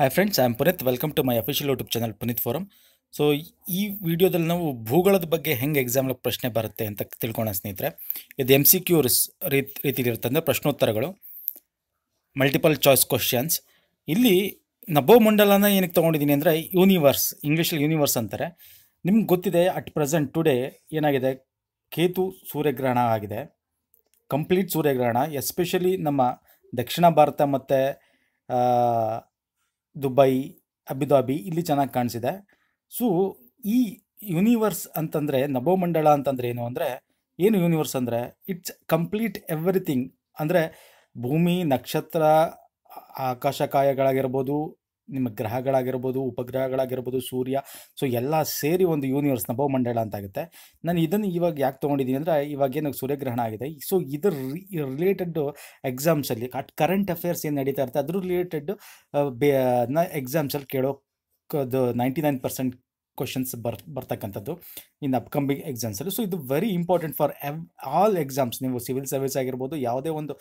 Hi friends, I am Puneeth. Welcome to my official YouTube channel Puneeth Forum. So, in this video, we will talk about the exam of Prashne Bharat. This is MCQs, multiple choice questions. This is the universe, English universe. At present, today, Ketu Suryagrahana, complete Suryagrahana, especially Nama Dakshina Bharata Mate. Dubai, Abu Dhabi, illi chanaagi kaniside. So ee universe antandre nabo mandala antandre enu andre enu universe andre it's complete everything andre ಭೂಮಿ ನಕ್ಷತ್ರ ಆಕಾಶಕಾಯಗಳಾಗಿರಬಹುದು ನಿಮ್ಮ ಗ್ರಹಗಳಾಗಿರಬಹುದು ಉಪಗ್ರಹಗಳಾಗಿರಬಹುದು ಸೂರ್ಯ so ಎಲ್ಲಾ ಸೇರಿ ಒಂದು universe ನಬೋ ಮಂಡಲ ಅಂತ ಆಗುತ್ತೆ ನಾನು ಇದನ್ನ ಇವಾಗ ಯಾಕೆ ತಗೊಂಡಿದ್ದೀನಿ ಅಂದ್ರೆ ಇವಾಗ ಏನೋ ಸೂರ್ಯಗ್ರಹಣ ಆಗಿದೆ ಸೊ ಇದರ ರಿಲೇಟೆಡ್ ಎಕ್ಸಾಮ್ಸ್ ಅಲ್ಲಿ ಕರೆಂಟ್ ಅಫೇರ್ಸ್ ಏನು ನಡೀತಾ ಇರುತ್ತೆ ಅದರ ರಿಲೇಟೆಡ್ ಎಕ್ಸಾಮ್ಸ್ ಅಲ್ಲಿ ಕೇಳೋ 99% questions ಬರ್ತಕ್ಕಂತದ್ದು ಇನ್ ಅಪ್ಕಮಿಂಗ್ ಎಕ್ಸಾಮ್ಸ್ ಅಲ್ಲಿ ಸೊ ಇದು very important for all exams ನೀವು ಸಿವಿಲ್ ಸರ್ವಿಸ್ ಆಗಿರಬಹುದು ಯಾವುದೇ ಒಂದು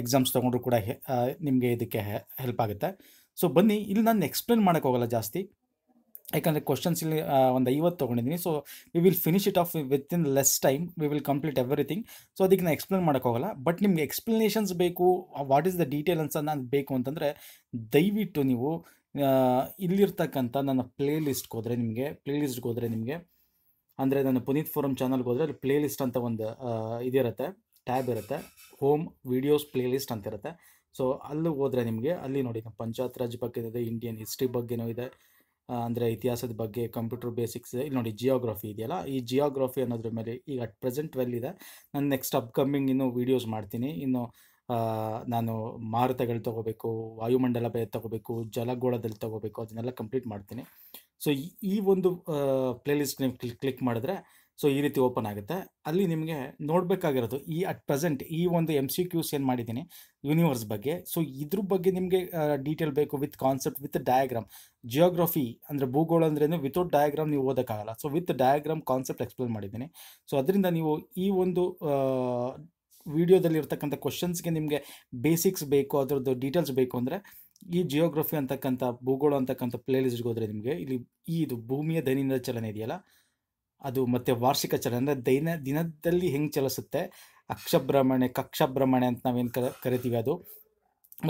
ಎಕ್ಸಾಮ್ಸ್ ತಗೊಂಡ್ರು ಕೂಡ ನಿಮಗೆ ಇದಕ್ಕೆ ಹೆಲ್ಪ್ ಆಗುತ್ತೆ ಸೊ ಬನ್ನಿ ಇಲ್ಲಿ ನಾನು ಎಕ್ಸ್ಪ್ಲೇನ್ ಮಾಡಕ್ಕೆ ಹೋಗಲ್ಲ ಜಾಸ್ತಿ ಯಾಕಂದ್ರೆ ಕ್ವೆಶ್ಚನ್ಸ್ ಇಲ್ಲಿ ಒಂದು 50 ತಗೊಂಡಿದ್ದೀನಿ so we will finish it off within less time we will complete everything so ಅದಕ್ಕೆ ನಾನು ಎಕ್ಸ್ಪ್ಲೇನ್ ಮಾಡಕ್ಕೆ ಹೋಗಲ್ಲ ಬಟ್ ನಿಮಗೆ ಎಕ್ಸ್ಪ್ಲನೇಷನ್ಸ್ ಬೇಕು ವಾಟ್ ಈಸ್ ದ ಡೀಟೇಲ್ ಅಂತ ನಾನು ಬೇಕು ಅಂತಂದರೆ ದಯವಿಟ್ಟು ನೀವು ಇಲ್ಲಿರ್ತಕ್ಕಂಥ ನನ್ನ ಪ್ಲೇಲಿಸ್ಟ್ಗೆ ಹೋದರೆ ನಿಮಗೆ ಅಂದರೆ ನನ್ನ ಪುನೀತ್ ಫೋರಮ್ ಚಾನಲ್ಗೆ ಹೋದರೆ ಅಲ್ಲಿ ಪ್ಲೇಲಿಸ್ಟ್ ಅಂತ ಒಂದು ಇದಿರುತ್ತೆ ಟ್ಯಾಬ್ ಇರುತ್ತೆ ಹೋಮ್ ವೀಡಿಯೋಸ್ ಪ್ಲೇಲಿಸ್ಟ್ ಅಂತ ಇರುತ್ತೆ ಸೊ ಅಲ್ಲಿ ಹೋದರೆ ನಿಮಗೆ ಅಲ್ಲಿ ನೋಡಿ ಪಂಚಾಯತ್ ರಾಜ್ ಬಗ್ಗೆ ಇದೆ ಇಂಡಿಯನ್ ಹಿಸ್ಟ್ರಿ ಬಗ್ಗೆನೂ ಇದೆ ಅಂದರೆ ಇತಿಹಾಸದ ಬಗ್ಗೆ ಕಂಪ್ಯೂಟರ್ ಬೇಸಿಕ್ಸ್ ಇಲ್ಲಿ ನೋಡಿ ಜಿಯೋಗ್ರಫಿ ಇದೆಯಲ್ಲ ಈ ಜಿಯೋಗ್ರಫಿ ಅನ್ನೋದ್ರ ಮೇಲೆ ಈಗ ಅಟ್ ಪ್ರೆಸೆಂಟ್ ಇದೆ ನಾನು ನೆಕ್ಸ್ಟ್ ಅಪ್ಕಮಿಂಗ್ ಇನ್ನೂ ವೀಡಿಯೋಸ್ ಮಾಡ್ತೀನಿ ಇನ್ನು ನಾನು ಮಾರುತಗಳು ತೊಗೋಬೇಕು ವಾಯುಮಂಡಲ ಬಗ್ಗೆ ತೊಗೋಬೇಕು ಜಲಗೋಳದಲ್ಲಿ ತೊಗೋಬೇಕು ಅದನ್ನೆಲ್ಲ ಕಂಪ್ಲೀಟ್ ಮಾಡ್ತೀನಿ ಸೊ ಈ ಒಂದು ಪ್ಲೇಲಿಸ್ಟ್ ನೀವು ಕ್ಲಿಕ್ ಮಾಡಿದ್ರೆ ಸೊ ಈ ರೀತಿ ಓಪನ್ ಆಗುತ್ತೆ ಅಲ್ಲಿ ನಿಮಗೆ ನೋಡಬೇಕಾಗಿರೋದು ಈ ಅಟ್ ಪ್ರೆಸೆಂಟ್ ಈ ಒಂದು ಎಮ್ ಸಿ ಕ್ಯೂಸ್ ಏನು ಮಾಡಿದ್ದೀನಿ ಯೂನಿವರ್ಸ್ ಬಗ್ಗೆ ಸೊ ಇದ್ರ ಬಗ್ಗೆ ನಿಮಗೆ ಡೀಟೇಲ್ ಬೇಕು with concept with diagram geography ಅಂದರೆ ಭೂಗೋಳ ಅಂದ್ರೇನು ವಿತೌಟ್ ಡಯಾಗ್ರಾಮ್ ನೀವು ಓದೋಕ್ಕಾಗಲ್ಲ so with diagram concept explain ಮಾಡಿದ್ದೀನಿ ಸೊ ಅದರಿಂದ ನೀವು ಈ ಒಂದು ವಿಡಿಯೋದಲ್ಲಿ ಇರ್ತಕ್ಕಂಥ ಕ್ವಶನ್ಸ್ಗೆ ನಿಮಗೆ ಬೇಸಿಕ್ಸ್ ಬೇಕು ಅದರದ್ದು ಡೀಟೇಲ್ಸ್ ಬೇಕು ಅಂದರೆ ಈ ಜಿಯೋಗ್ರಫಿ ಅಂತಕ್ಕಂಥ ಭೂಗೋಳ ಅಂತಕ್ಕಂಥ ಪ್ಲೇಲಿಸ್ಟ್ಗೆ ಹೋದರೆ ನಿಮಗೆ ಇಲ್ಲಿ ಇದು ಭೂಮಿಯ ದೈನಂದಿನ ಚಲನೆ ಇದೆಯಲ್ಲ ಅದು ಮತ್ತು ವಾರ್ಷಿಕ ಚಲನೆ ಅಂದರೆ ದಿನದಲ್ಲಿ ಹೆಂಗೆ ಚಲಿಸುತ್ತೆ ಅಕ್ಷಭ್ರಮಣೆ ಕಕ್ಷಭ್ರಮಣೆ ಅಂತ ನಾವೇನು ಕರಿತೀವಿ ಅದು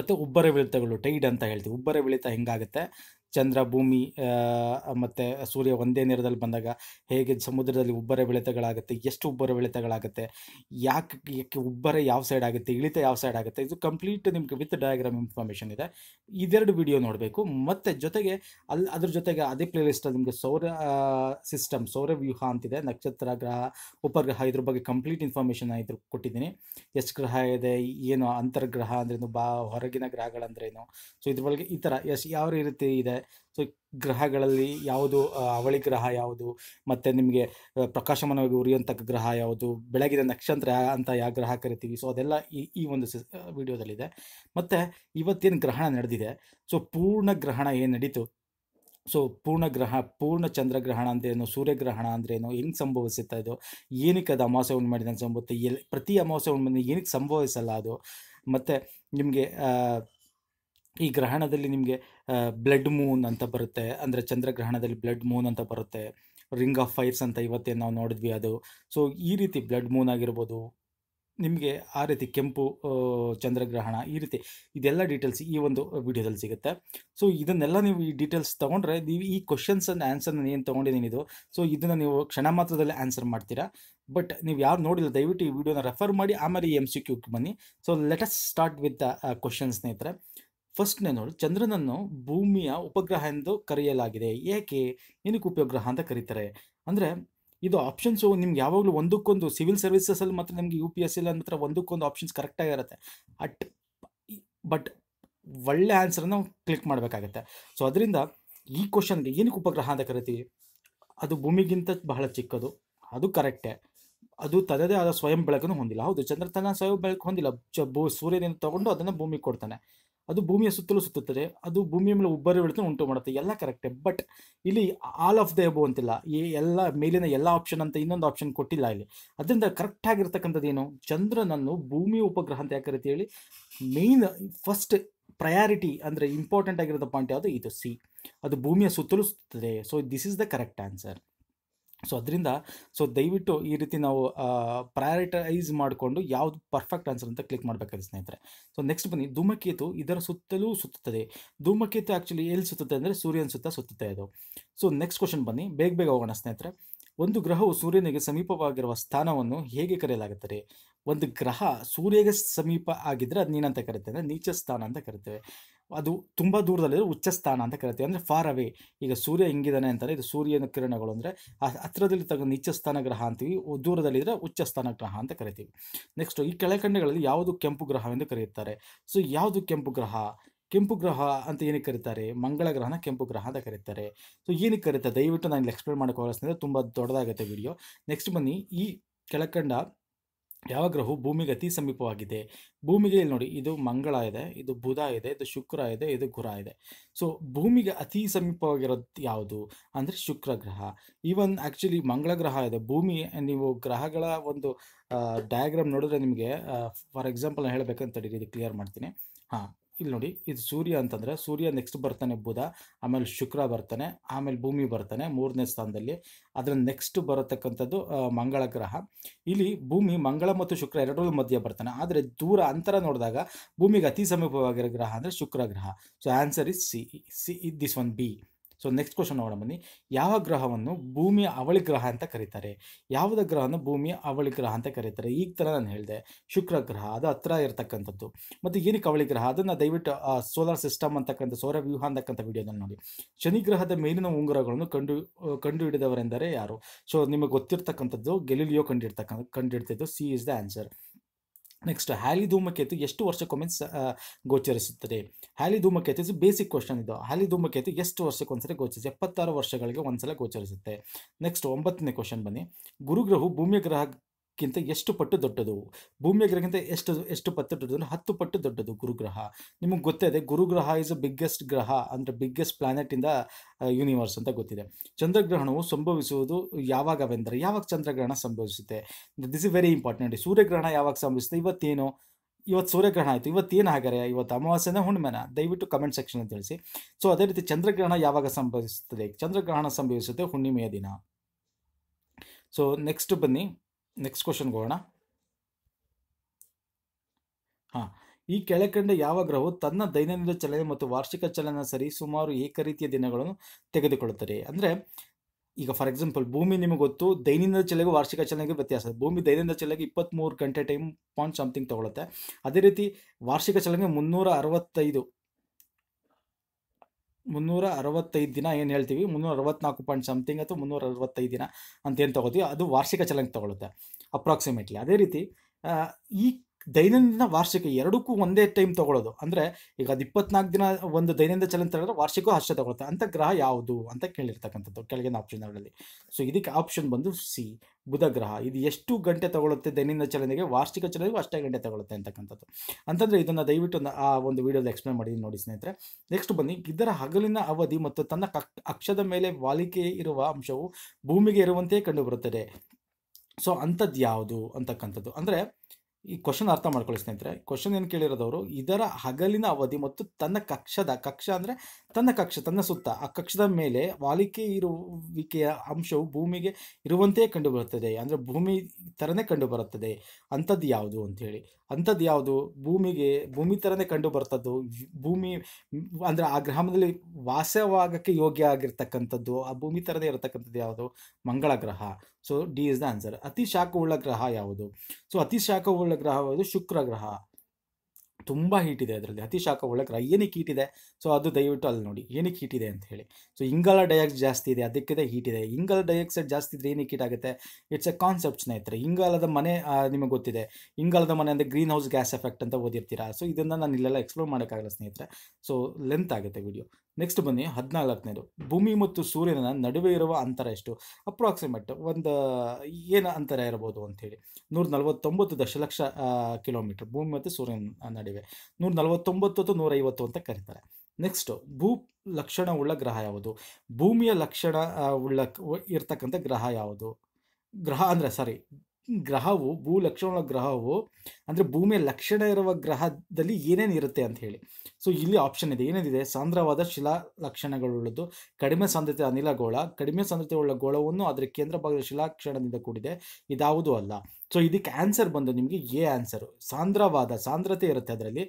ಮತ್ತು ಉಬ್ಬರವಿಳಿತಗಳು ಟೈಡ್ ಅಂತ ಹೇಳ್ತೀವಿ ಉಬ್ಬರವಿಳಿತ ಹೆಂಗಾಗುತ್ತೆ ಚಂದ್ರ ಭೂಮಿ ಮತ್ತು ಸೂರ್ಯ ಒಂದೇ ನೇರದಲ್ಲಿ ಬಂದಾಗ ಹೇಗೆ ಸಮುದ್ರದಲ್ಲಿ ಉಬ್ಬರವಿಳಿತಗಳಾಗುತ್ತೆ ಎಷ್ಟು ಉಬ್ಬರವಿಳಿತಗಳಾಗುತ್ತೆ ಯಾಕೆ ಉಬ್ಬರ ಯಾವ ಸೈಡ್ ಆಗುತ್ತೆ ಇಳಿತ ಯಾವ ಸೈಡ್ ಆಗುತ್ತೆ ಇದು ಕಂಪ್ಲೀಟ್ ನಿಮಗೆ ವಿತ್ ಡಯಾಗ್ರಾಮ್ ಇನ್ಫಾರ್ಮೇಷನ್ ಇದೆ ಇದೆರಡು ವಿಡಿಯೋ ನೋಡಬೇಕು ಮತ್ತು ಜೊತೆಗೆ ಅದ್ರ ಜೊತೆಗೆ ಅದೇ ಪ್ಲೇಲಿಸ್ಟಲ್ಲಿ ನಿಮಗೆ ಸೌರ ಸಿಸ್ಟಮ್ ಸೌರವ್ಯೂಹ ಅಂತಿದೆ ನಕ್ಷತ್ರ ಗ್ರಹ ಉಪಗ್ರಹ ಇದ್ರ ಬಗ್ಗೆ ಕಂಪ್ಲೀಟ್ ಇನ್ಫಾರ್ಮೇಷನ್ ಇದ್ರ ಕೊಟ್ಟಿದ್ದೀನಿ ಎಷ್ಟು ಗ್ರಹ ಇದೆ ಏನು ಅಂತರ್ಗ್ರಹ ಅಂದ್ರೇನು ಹೊರಗಿನ ಗ್ರಹಗಳಂದ್ರೇನು ಸೊ ಇದ್ರ ಬಗ್ಗೆ ಈ ಥರ ಯಾವ ರೀತಿ ಇದೆ ಸೊ ಗ್ರಹಗಳಲ್ಲಿ ಯಾವುದು ಅವಳಿ ಗ್ರಹ ಯಾವುದು ಮತ್ತು ನಿಮಗೆ ಪ್ರಕಾಶಮಾನವಾಗಿ ಉರಿಯುವಂಥ ಗ್ರಹ ಯಾವುದು ಬೆಳಗಿನ ನಕ್ಷತ್ರ ಅಂತ ಯಾವ ಗ್ರಹ ಕರಿತೀವಿ ಸೊ ಅದೆಲ್ಲ ಈ ಒಂದು ವಿಡಿಯೋದಲ್ಲಿದೆ ಮತ್ತು ಇವತ್ತೇನು ಗ್ರಹಣ ನಡೆದಿದೆ ಸೊ ಪೂರ್ಣ ಗ್ರಹಣ ಏನು ನಡೀತು ಸೊ ಪೂರ್ಣ ಚಂದ್ರಗ್ರಹಣ ಅಂದ್ರೇನು ಸೂರ್ಯಗ್ರಹಣ ಅಂದ್ರೇನು ಹೆಂಗೆ ಸಂಭವಿಸುತ್ತಾ ಇದು ಏನಕ್ಕೆ ಅದು ಅಮಾವಾಸ್ಯೆ ಒಂದು ಮಾಡಿದಂಗೆ ಸಂಭವಿಸುತ್ತೆ ಪ್ರತಿ ಅಮಾವಾಸ್ಯೆ ಒಂದು ಬಂದ ಏನಕ್ಕೆ ಸಂಭವಿಸಲ್ಲ ಅದು ಮತ್ತು ನಿಮಗೆ ಈ ಗ್ರಹಣದಲ್ಲಿ ನಿಮಗೆ ಬ್ಲಡ್ ಮೂನ್ ಅಂತ ಬರುತ್ತೆ ಅಂದರೆ ಚಂದ್ರಗ್ರಹಣದಲ್ಲಿ ಬ್ಲಡ್ ಮೂನ್ ಅಂತ ಬರುತ್ತೆ ರಿಂಗ್ ಆಫ್ ಫೈರ್ಸ್ ಅಂತ ಇವತ್ತೇನು ನಾವು ನೋಡಿದ್ವಿ ಅದು ಸೊ ಈ ರೀತಿ ಬ್ಲಡ್ ಮೂನ್ ಆಗಿರ್ಬೋದು ನಿಮಗೆ ಆ ರೀತಿ ಕೆಂಪು ಚಂದ್ರಗ್ರಹಣ ಈ ರೀತಿ ಇದೆಲ್ಲ ಡೀಟೇಲ್ಸ್ ಈ ಒಂದು ವಿಡಿಯೋದಲ್ಲಿ ಸಿಗುತ್ತೆ ಸೊ ಇದನ್ನೆಲ್ಲ ನೀವು ಈ ಡೀಟೇಲ್ಸ್ ತೊಗೊಂಡ್ರೆ ನೀವು ಈ ಕ್ವಶನ್ಸ್ ಆ್ಯಂಡ್ ಆನ್ಸರ್ನ ಏನು ತೊಗೊಂಡಿದ್ದೀನಿ ಇದು ಸೊ ಇದನ್ನು ನೀವು ಕ್ಷಣ ಮಾತ್ರದಲ್ಲಿ ಆನ್ಸರ್ ಮಾಡ್ತೀರಾ ಬಟ್ ನೀವು ಯಾರು ನೋಡಿಲ್ಲ ದಯವಿಟ್ಟು ಈ ವಿಡಿಯೋನ ರೆಫರ್ ಮಾಡಿ ಆಮೇಲೆ ಈ ಎಮ್ ಸಿ ಕ್ಯೂಗೆ ಬನ್ನಿ so let us start with questions ಸ್ನೇಹಿತರೆ ಫಸ್ಟ್ನೇ ನೋಡಿ ಚಂದ್ರನನ್ನು ಭೂಮಿಯ ಉಪಗ್ರಹ ಎಂದು ಕರೆಯಲಾಗಿದೆ ಏಕೆ ಏನಕ್ಕೆ ಉಪಗ್ರಹ ಅಂತ ಕರೀತಾರೆ ಅಂದರೆ ಇದು ಆಪ್ಷನ್ಸು ನಿಮ್ಗೆ ಯಾವಾಗಲೂ ಒಂದಕ್ಕೊಂದು ಸಿವಿಲ್ ಸರ್ವಿಸಸಲ್ಲಿ ಮಾತ್ರ ನಿಮಗೆ ಯು ಪಿ ಎಸ್ ಸಿಲ್ ಮಾತ್ರ ಒಂದಕ್ಕೊಂದು ಆಪ್ಷನ್ಸ್ ಕರೆಕ್ಟಾಗಿರುತ್ತೆ ಬಟ್ ಒಳ್ಳೆ ಆನ್ಸರನ್ನು ಕ್ಲಿಕ್ ಮಾಡಬೇಕಾಗತ್ತೆ ಸೊ ಅದರಿಂದ ಈ ಕ್ವಶನ್ಗೆ ಏನಕ್ಕೆ ಉಪಗ್ರಹ ಅಂತ ಕರಿತೀವಿ ಅದು ಭೂಮಿಗಿಂತ ಬಹಳ ಚಿಕ್ಕದು ಅದು ಕರೆಕ್ಟೇ ಅದು ತನ್ನದೇ ಆದ ಸ್ವಯಂ ಬೆಳಕನ್ನು ಹೊಂದಿಲ್ಲ ಹೌದು ಚಂದ್ರ ತನ್ನ ಸ್ವಯಂ ಬೆಳಕು ಹೊಂದಿಲ್ಲ ಸೂರ್ಯನಿಂದ ತೊಗೊಂಡು ಅದನ್ನು ಭೂಮಿಗೆ ಕೊಡ್ತಾನೆ ಅದು ಭೂಮಿಯ ಸುತ್ತಲೂ ಸುತ್ತುತ್ತದೆ ಅದು ಭೂಮಿಯ ಮೇಲೆ ಉಬ್ಬರವಿಳಿತ ಉಂಟು ಮಾಡುತ್ತೆ ಎಲ್ಲ ಕರೆಕ್ಟೇ ಬಟ್ ಇಲ್ಲಿ ಆಲ್ ಆಫ್ ದ ಎಬೋ ಅಂತಿಲ್ಲ ಈ ಎಲ್ಲ ಮೇಲಿನ ಎಲ್ಲ ಆಪ್ಷನ್ ಅಂತ ಇನ್ನೊಂದು ಆಪ್ಷನ್ ಕೊಟ್ಟಿಲ್ಲ ಇಲ್ಲಿ ಅದರಿಂದ ಕರೆಕ್ಟಾಗಿರ್ತಕ್ಕಂಥದ್ದು ಏನು ಚಂದ್ರನನ್ನು ಭೂಮಿಯ ಉಪಗ್ರಹ ಅಂತ ಯಾಕೆ ಕರಿತೀವಿ ಹೇಳಿ main first priority and the important agreed point either C. At the Bumia Sutrus today. So this is the correct answer. So Adrinda, so Daivito Iritinao prioritize Madkondo, Yaw perfect answer on the click Madbaka's Natra. So next bunny, Dumaketu, either Sutalu Sutade. Dumaketu actually El Sutandre, Surian Sutta Sutado. So next question bunny, Beg Begonas Natra. One to Graho Suriaga Samipa Gravastana, Hege Karelagatare. One the Graha, Suriaga Samipa Agidra, Nina the Karatana, Nietzsche Stan and the Karate. Adu Tumba Durale, Uchastan and the Karate, and far away. Ega Surya Ingidanantare, the Surya and Kirana Golondra, Atradilta Nietzsche Stana Grahanti, Udura the Lira, Uchastana Grahan the Karate. Next to Ekalakandagal, Yaudu Kempu Graha in the Karatare. So Yaudu Kempu Graha. Kempu Graha and the Yenikare, Mangala Grana, Kempu Graha the Karatare. So Yenikarata, David and experiment course, Tumba Dodaga video. Next money, E. Kalakanda Yavagrahu, Bumigati Samipagide, Bumigil Nodi, Idu Mangala ide, Idu Buddha ide, the Shukra ide, Idu Gura ide. So Bumigati Samipagirat Yaudu, and the Shukra Graha. Even actually Mangala Graha, the Bumi and Ivo Grahagala, one to diagram Nodanimge, for example, I had a vacant clear Martine. Illnodi, it's Surya and Tandra, Surya next to Bartane Buddha, Amel Shukra Bartane, Amel Bumi Bartane, Murnes Tandale, other next to Baratacantado, Mangala Graha, Ili, Bumi, Mangala Matu Shukra, Radol Madia Bartana, other Dura Antara Nordaga, Bumi Gatisamipagra Graha, Shukra Graha. So answer is C, this one B. So next question our money, Yava Grahavano, Bumi Aval Grahanta Karitare, Yava the Grahana, Bumi Aval Grahanta Karitare, Ikran Hilde, Shukra Grahada, Trayer Takantu. But the Yeni Kavali Grahadana, David solar system and Takan, the Sora Vuhan the Kanta video than Nodi. Shani Graha the Maiden of Ungragono conduited the Varendare Yaro. So Nimagotirta Kantado, Galileo Condita, C is the answer. Next, Hali Dumaketu, yes to worship comments gocheris today. Hali Dumaket is a basic question though. Hali Dumaket, yes to worship consider goches, a patar or shagalaga, one sala gocheris today. Next, Ombatne question bunny Guru Grahu, Bumi Grahak. Yes to put to the do. Bumi Gregante is to put to do, had to put to the Guru Graha. Nimugote, the Guru Graha is the biggest Graha and the biggest planet in the universe and the Gotida. Chandra Grahano, Sambovisudu, Yava Gavendra, Yavak Chandra Grana Sambosite. This is very important. Surya Grana Yavak Sambostiva Tino. ಇವತ್ತು ಸೂರ್ಯಗ್ರಹಣ ಆಯ್ತು ಇವತ್ತು ಏನು ಆಗರೆ ಇವತ್ತು ಅಮಾವಾಸ್ಯೆನ ಹುಣ್ಣಿಮೆನ ದಯವಿಟ್ಟು comment section ಅಲ್ಲಿ ತಿಳಿಸಿ so ಅದೇ ರೀತಿ ಚಂದ್ರಗ್ರಹಣ ಯಾವಾಗ ಸಂಭವಿಸುತ್ತದೆ ಚಂದ್ರಗ್ರಹಣ ಸಂಭವಿಸುತ್ತೆ ಹುಣ್ಣಿಮೆಯ ದಿನ ಸೋ ನೆಕ್ಸ್ಟ್ ಬನ್ನಿ ನೆಕ್ಸ್ಟ್ ಕ್ವೆಶ್ಚನ್ ಹೋಗೋಣ ಹಾ ಈ ಕೆಳಕಂಡ ಯಾವ ಗ್ರಹವು ತನ್ನ ದೈನಂದಿನ ಚಲನೆ ಮತ್ತು ವಾರ್ಷಿಕ ಚಲನ ಸರಿ ಸುಮಾರು ಏಕರೀತಿಯ ದಿನಗಳನ್ನು ತೆಗೆದುಕೊಳ್ಳುತ್ತದೆ ಅಂದ್ರೆ For example, Bumi Nimogotu, Dainin the Chelago, Varsika Chelago Vatiasa, Bumi Dainin the Chelagi, put more content time, point something Tolata, Adiriti, Varsika Chelaga, Munura Arvataidina, NLTV, Munura Arvatnaku point something at Munura Arvataidina, and then Togotia, the Varsika Chelang Tolata, approximately. Adiriti, ದೈನಂದಿನ ವಾರ್ಷಿಕ ಎರಡಕ್ಕೂ ಒಂದೇ time ತಗೊಳ್ಳೋದು ಅಂದ್ರೆ ಈಗ 24 ದಿನ ಒಂದು ದೈನಂದಿನ ಚಲನೆ ತಗೊಂಡ್ರೆ ವಾರ್ಷಿಕವೂ ಅಷ್ಟೇ ತಗೊಳ್ಳುತ್ತೆ ಅಂತ ಗ್ರಹ ಯಾವುದು ಅಂತ ಕೇಳಿರ್ತಕ್ಕಂತದ್ದು ಕೆಳಗಿನ ಆಪ್ಷನ್ಗಳಲ್ಲಿ ಸೋ ಇದಕ್ಕೆ ಆಪ್ಷನ್ ಬಂದು ಸಿ ಬುಧ ಗ್ರಹ ಇದು ಎಷ್ಟು ಗಂಟೆ ತಗೊಳ್ಳುತ್ತೆ ದೈನಂದಿನ ಚಲನೆಗೆ ವಾರ್ಷಿಕ ಚಲನೆಗೂ ಅಷ್ಟೇ ಗಂಟೆ ತಗೊಳ್ಳುತ್ತೆ ಅಂತಕ್ಕಂತದ್ದು ಅಂತಂದ್ರೆ ಇದನ್ನ ದಯವಿಟ್ಟು ಆ ಒಂದು ವಿಡಿಯೋದಲ್ಲಿ ಎಕ್ಸ್ಪ್ಲೇನ್ ಮಾಡಿದೀನಿ ನೋಡಿ ಸ್ನೇಹಿತರೆ ನೆಕ್ಸ್ಟ್ ಬನ್ನಿ ಇದರ ಹಗಲಿನ ಅವಧಿ ಮತ್ತು ತನ್ನ ಅಕ್ಷದ ಮೇಲೆ ವಾಲಿಕೆ ಇರುವ ಅಂಶವು ಭೂಮಿಗೆ ಇರುವಂತೆ ಕಂಡುಬರುತ್ತದೆ ಸೋ ಅಂತದ್ದು ಯಾವುದು ಅಂತಕ್ಕಂತದ್ದು ಅಂದ್ರೆ ಈ ಕ್ವೆಶ್ಚನ್ ಅರ್ಥ ಮಾಡ್ಕೊಳ್ಳಿ ಸ್ನೇಹಿತರೆ ಕ್ವೆಶ್ಚನ್ ಏನು ಕೇಳಿರೋದವರು ಇದರ ಹಗಲಿನ ಅವಧಿ ಮತ್ತು ತನ್ನ ಕಕ್ಷದ ಕಕ್ಷ ಅಂದ್ರೆ ತನ್ನ ಕಕ್ಷ ತನ್ನ ಸುತ್ತ ಆ ಕಕ್ಷದ ಮೇಲೆ ವಾಲಿಕೆ ಇರುವಿಕೆಯ ಅಂಶವು ಭೂಮಿಗೆ ಇರುವಂತೆ ಕಂಡುಬರುತ್ತದೆ ಅಂದ್ರೆ ಭೂಮಿ ತರನೇ ಕಂಡುಬರುತ್ತದೆ ಅಂತದ್ದು ಯಾವುದು ಅಂತ ಹೇಳಿ ಅಂತದ್ದು ಯಾವುದು ಭೂಮಿಗೆ ಭೂಮಿ ತರನೇ ಕಂಡುಬರ್ತದ್ದು ಭೂಮಿ ಅಂದ್ರೆ ಆ ಗ್ರಹದಲ್ಲಿ ವಾಸವಾಗಕ್ಕೆ ಯೋಗ್ಯ ಆಗಿರತಕ್ಕಂತದ್ದು ಆ ಭೂಮಿ ತರನೇ ಇರತಕ್ಕಂತದ್ದು ಯಾವುದು ಮಂಗಳ ಗ್ರಹ so D is the answer ಅತಿ ಶಾಖವುಳ್ಳ ಗ್ರಹ ಯಾವುದು ಸೋ ಅತಿ ಶಾಖವುಳ್ಳ ಗ್ರಹವಾದ ಶುಕ್ರ ಗ್ರಹ ತುಂಬಾ ಹೀಟ್ ಇದೆ ಅದರಲ್ಲಿ ಅತಿ ಶಾಖವುಳ್ಳ ಗ್ರಹ ಏನಕ್ಕೆ ಹೀಟ್ ಇದೆ ಸೋ ಅದು ದಯವಿಟ್ಟು ಅಲ್ಲಿ ನೋಡಿ ಏನಕ್ಕೆ ಹೀಟ್ ಇದೆ ಅಂತ ಹೇಳಿ ಸೋ ಇಂಗಾಲ ಡೈಆಕ್ಸೈಡ್ ಜಾಸ್ತಿ ಇದೆ ಅದಕ್ಕೆ ಹೀಟ್ ಇದೆ ಇಂಗಾಲ ಡೈಆಕ್ಸೈಡ್ ಜಾಸ್ತಿ ಇದ್ರೆ ಏನಕ್ಕೆ ಹೀಟ್ ಆಗುತ್ತೆ ಇಟ್ಸ್ ಅ ಕಾನ್ಸೆಪ್ಟ್ ಸ್ನೇಹಿತರೆ ಇಂಗಾಲದ ಮನೆ ನಿಮಗೆ ಗೊತ್ತಿದೆ ಇಂಗಾಲದ ಮನೆ ಅಂದ್ರೆ ಗ್ರೀನ್ ಹೌಸ್ ಗ್ಯಾಸ್ ಎಫೆಕ್ಟ್ ಅಂತ ಓದಿರ್ತೀರಾ ಸೋ ಇದನ್ನ ನಾನು ಇಲ್ಲೆಲ್ಲ ಎಕ್ಸ್ಪ್ಲೋರ್ ಮಾಡೋಕ್ಕಾಗಲ್ಲ ಸ್ನೇಹಿತರೆ ಸೋ ಲೆಂತ್ ಆಗುತ್ತೆ ವಿಡಿಯೋ ನೆಕ್ಸ್ಟ್ ಬನ್ನಿ 14ನೇದು ಭೂಮಿ ಮತ್ತು ಸೂರ್ಯನ ನಡುವೆ ಇರುವ ಅಂತರ ಎಷ್ಟು ಅಪ್ರಾಕ್ಸಿಮೇಟ್ ಒಂದು ಏನು ಅಂತರ ಇರಬಹುದು ಅಂತ ಹೇಳಿ 149 ದಶಲಕ್ಷ ಕಿಲೋಮೀಟರ್ ಭೂಮಿ ಮತ್ತು ಸೂರ್ಯನ ನಡುವೆ 149 ಅಥವಾ 150 ಅಂತ ಕರೀತಾರೆ ನೆಕ್ಸ್ಟ್ ಭೂ ಲಕ್ಷಣವುಳ್ಳ ಗ್ರಹ ಯಾವುದು ಭೂಮಿಯ ಲಕ್ಷಣವುಳ್ಳ ಇರತಕ್ಕಂತ ಗ್ರಹ ಯಾವುದು ಗ್ರಹ ಅಂದ್ರೆ ಸಾರಿ ಗ್ರಹವು ಭೂ ಲಕ್ಷಣಗಳ ಗ್ರಹವು ಅಂದರೆ ಭೂಮಿಯ ಲಕ್ಷಣ ಇರುವ ಗ್ರಹದಲ್ಲಿ ಏನೇನಿರುತ್ತೆ ಅಂತ ಹೇಳಿ. ಸೊ ಇಲ್ಲಿ ಆಪ್ಷನ್ ಇದೆ, ಏನೇನಿದೆ? ಸಾಂದ್ರವಾದ ಶಿಲಾ ಲಕ್ಷಣಗಳುಳ್ಳದ್ದು, ಕಡಿಮೆ ಸಾಂದ್ರತೆ ಅನಿಲ ಗೋಳ, ಕಡಿಮೆ ಸಾಂದ್ರತೆ ಉಳ್ಳ ಗೋಳವನ್ನು ಅದರ ಕೇಂದ್ರ ಭಾಗದ ಶಿಲಾಕ್ಷಣದಿಂದ ಕೂಡಿದೆ, ಇದಾವುದೂ ಅಲ್ಲ. ಸೊ ಇದಕ್ಕೆ ಆನ್ಸರ್ ಬಂದು ನಿಮಗೆ ಎ ಆನ್ಸರು. ಸಾಂದ್ರವಾದ, ಸಾಂದ್ರತೆ ಇರುತ್ತೆ, ಅದರಲ್ಲಿ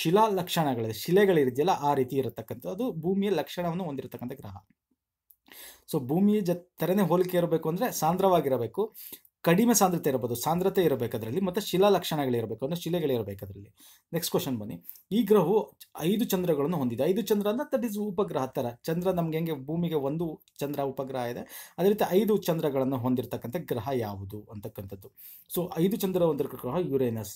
ಶಿಲಾ ಲಕ್ಷಣಗಳಿದೆ, ಶಿಲೆಗಳಿದೆಯಲ್ಲ ಆ ರೀತಿ ಇರತಕ್ಕಂಥದ್ದು ಭೂಮಿಯ ಲಕ್ಷಣವನ್ನು ಹೊಂದಿರತಕ್ಕಂಥ ಗ್ರಹ. ಸೊ ಭೂಮಿಯ ಥರನೇ ಹೋಲಿಕೆ ಇರಬೇಕು ಅಂದರೆ ಸಾಂದ್ರವಾಗಿರಬೇಕು, ಕಡಿಮೆ ಸಾಂದ್ರತೆ ಇರಬಹುದು, ಸಾಂದ್ರತೆ ಇರಬೇಕದ್ರಲ್ಲಿ, ಮತ್ತು ಶಿಲಾ ಲಕ್ಷಣಗಳಿರಬೇಕು ಅಂದರೆ ಶಿಲೆಗಳಿರಬೇಕದ್ರಲ್ಲಿ. ನೆಕ್ಸ್ಟ್ ಕ್ವಶನ್ ಬನ್ನಿ. ಈ ಗ್ರಹವು 5 ಚಂದ್ರಗಳನ್ನು ಹೊಂದಿದೆ. 5 ಚಂದ್ರ ಅಂದರೆ ದಟ್ ಈಸ್ ಉಪಗ್ರಹ ಥರ. ಚಂದ್ರ ನಮ್ಗೆ ಹೆಂಗೆ ಭೂಮಿಗೆ ಒಂದು ಚಂದ್ರ ಉಪಗ್ರಹ ಇದೆ, ಅದೇ ರೀತಿ 5 ಚಂದ್ರಗಳನ್ನು ಹೊಂದಿರತಕ್ಕಂಥ ಗ್ರಹ ಯಾವುದು ಅಂತಕ್ಕಂಥದ್ದು. ಸೊ 5 ಚಂದ್ರ ಹೊಂದಿರತಕ್ಕ ಗ್ರಹ Uranus.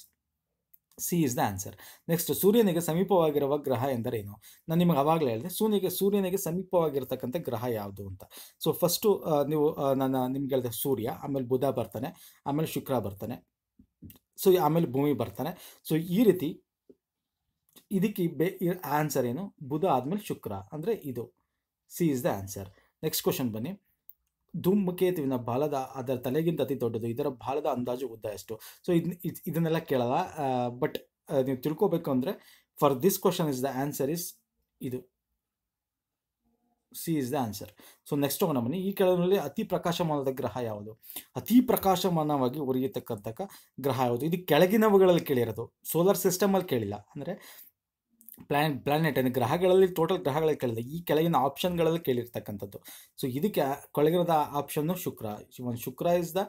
C is the answer. Next, ಸೂರ್ಯನಿಗೆ ಸಮೀಪವಾಗಿರುವ ಗ್ರಹ ಎಂದರೇನು? ನಾನು ನಿಮಗೆ ಆವಾಗಲೇ ಹೇಳಿದೆ ಸೂರ್ಯನಿಗೆ ಸಮೀಪವಾಗಿರ್ತಕ್ಕಂಥ ಗ್ರಹ ಯಾವುದು ಅಂತ. ಸೊ ಫಸ್ಟು ನೀವು ನಾನು ನಿಮ್ಗೆ ಹೇಳಿದೆ ಸೂರ್ಯ, ಆಮೇಲೆ ಬುಧ ಬರ್ತಾನೆ, ಆಮೇಲೆ ಶುಕ್ರ ಬರ್ತಾನೆ, ಸೊ ಆಮೇಲೆ ಭೂಮಿ ಬರ್ತಾನೆ. ಸೊ ಈ ರೀತಿ ಇದಕ್ಕೆ ಆನ್ಸರ್ ಏನು? ಬುಧ ಆದಮೇಲೆ ಶುಕ್ರ, ಅಂದರೆ ಇದು C is the answer. Next question ಬನ್ನಿ. ಧೂಮಕೇತುವಿನ ಬಾಲದ ಅದರ ತಲೆಗಿಂತ ಅತಿ ದೊಡ್ಡದು, ಇದರ ಬಾಲದ ಅಂದಾಜು ಉದ್ದ ಎಷ್ಟು? ಸೊ ಇದನ್ನೆಲ್ಲ ಕೇಳಲ್ಲ, ಬಟ್ ನೀವು ತಿಳ್ಕೊಬೇಕು ಅಂದರೆ for this question is the answer is ಇದು, C is the answer. So next ಹೋಗೋಣ ಬನ್ನಿ. ಈ ಕೆಳಗಿನಲ್ಲಿ ಅತಿ ಪ್ರಕಾಶಮಾನವಾದ ಗ್ರಹ ಯಾವುದು? ಅತಿ ಪ್ರಕಾಶಮಾನವಾಗಿ ಉರಿಯತಕ್ಕಂಥ ಗ್ರಹ ಯಾವುದು? ಇದು ಕೆಳಗಿನವುಗಳಲ್ಲಿ ಕೇಳಿರೋದು, ಸೋಲಾರ್ ಸಿಸ್ಟಮಲ್ಲಿ ಕೇಳಿಲ್ಲ, ಅಂದರೆ ಪ್ಲಾನೆಟ್ ಅಂದರೆ ಗ್ರಹಗಳಲ್ಲಿ, ಟೋಟಲ್ ಗ್ರಹಗಳಲ್ಲಿ ಕೇಳಿದೆ, ಈ ಕೆಳಗಿನ ಆಪ್ಷನ್ಗಳಲ್ಲಿ ಕೇಳಿರ್ತಕ್ಕಂಥದ್ದು. ಸೊ ಇದಕ್ಕೆ ಕೆಳಗಿರೋದ ಆಪ್ಷನ್ನು ಶುಕ್ರ. ಶುಕ್ರ ಇಸ್ ದ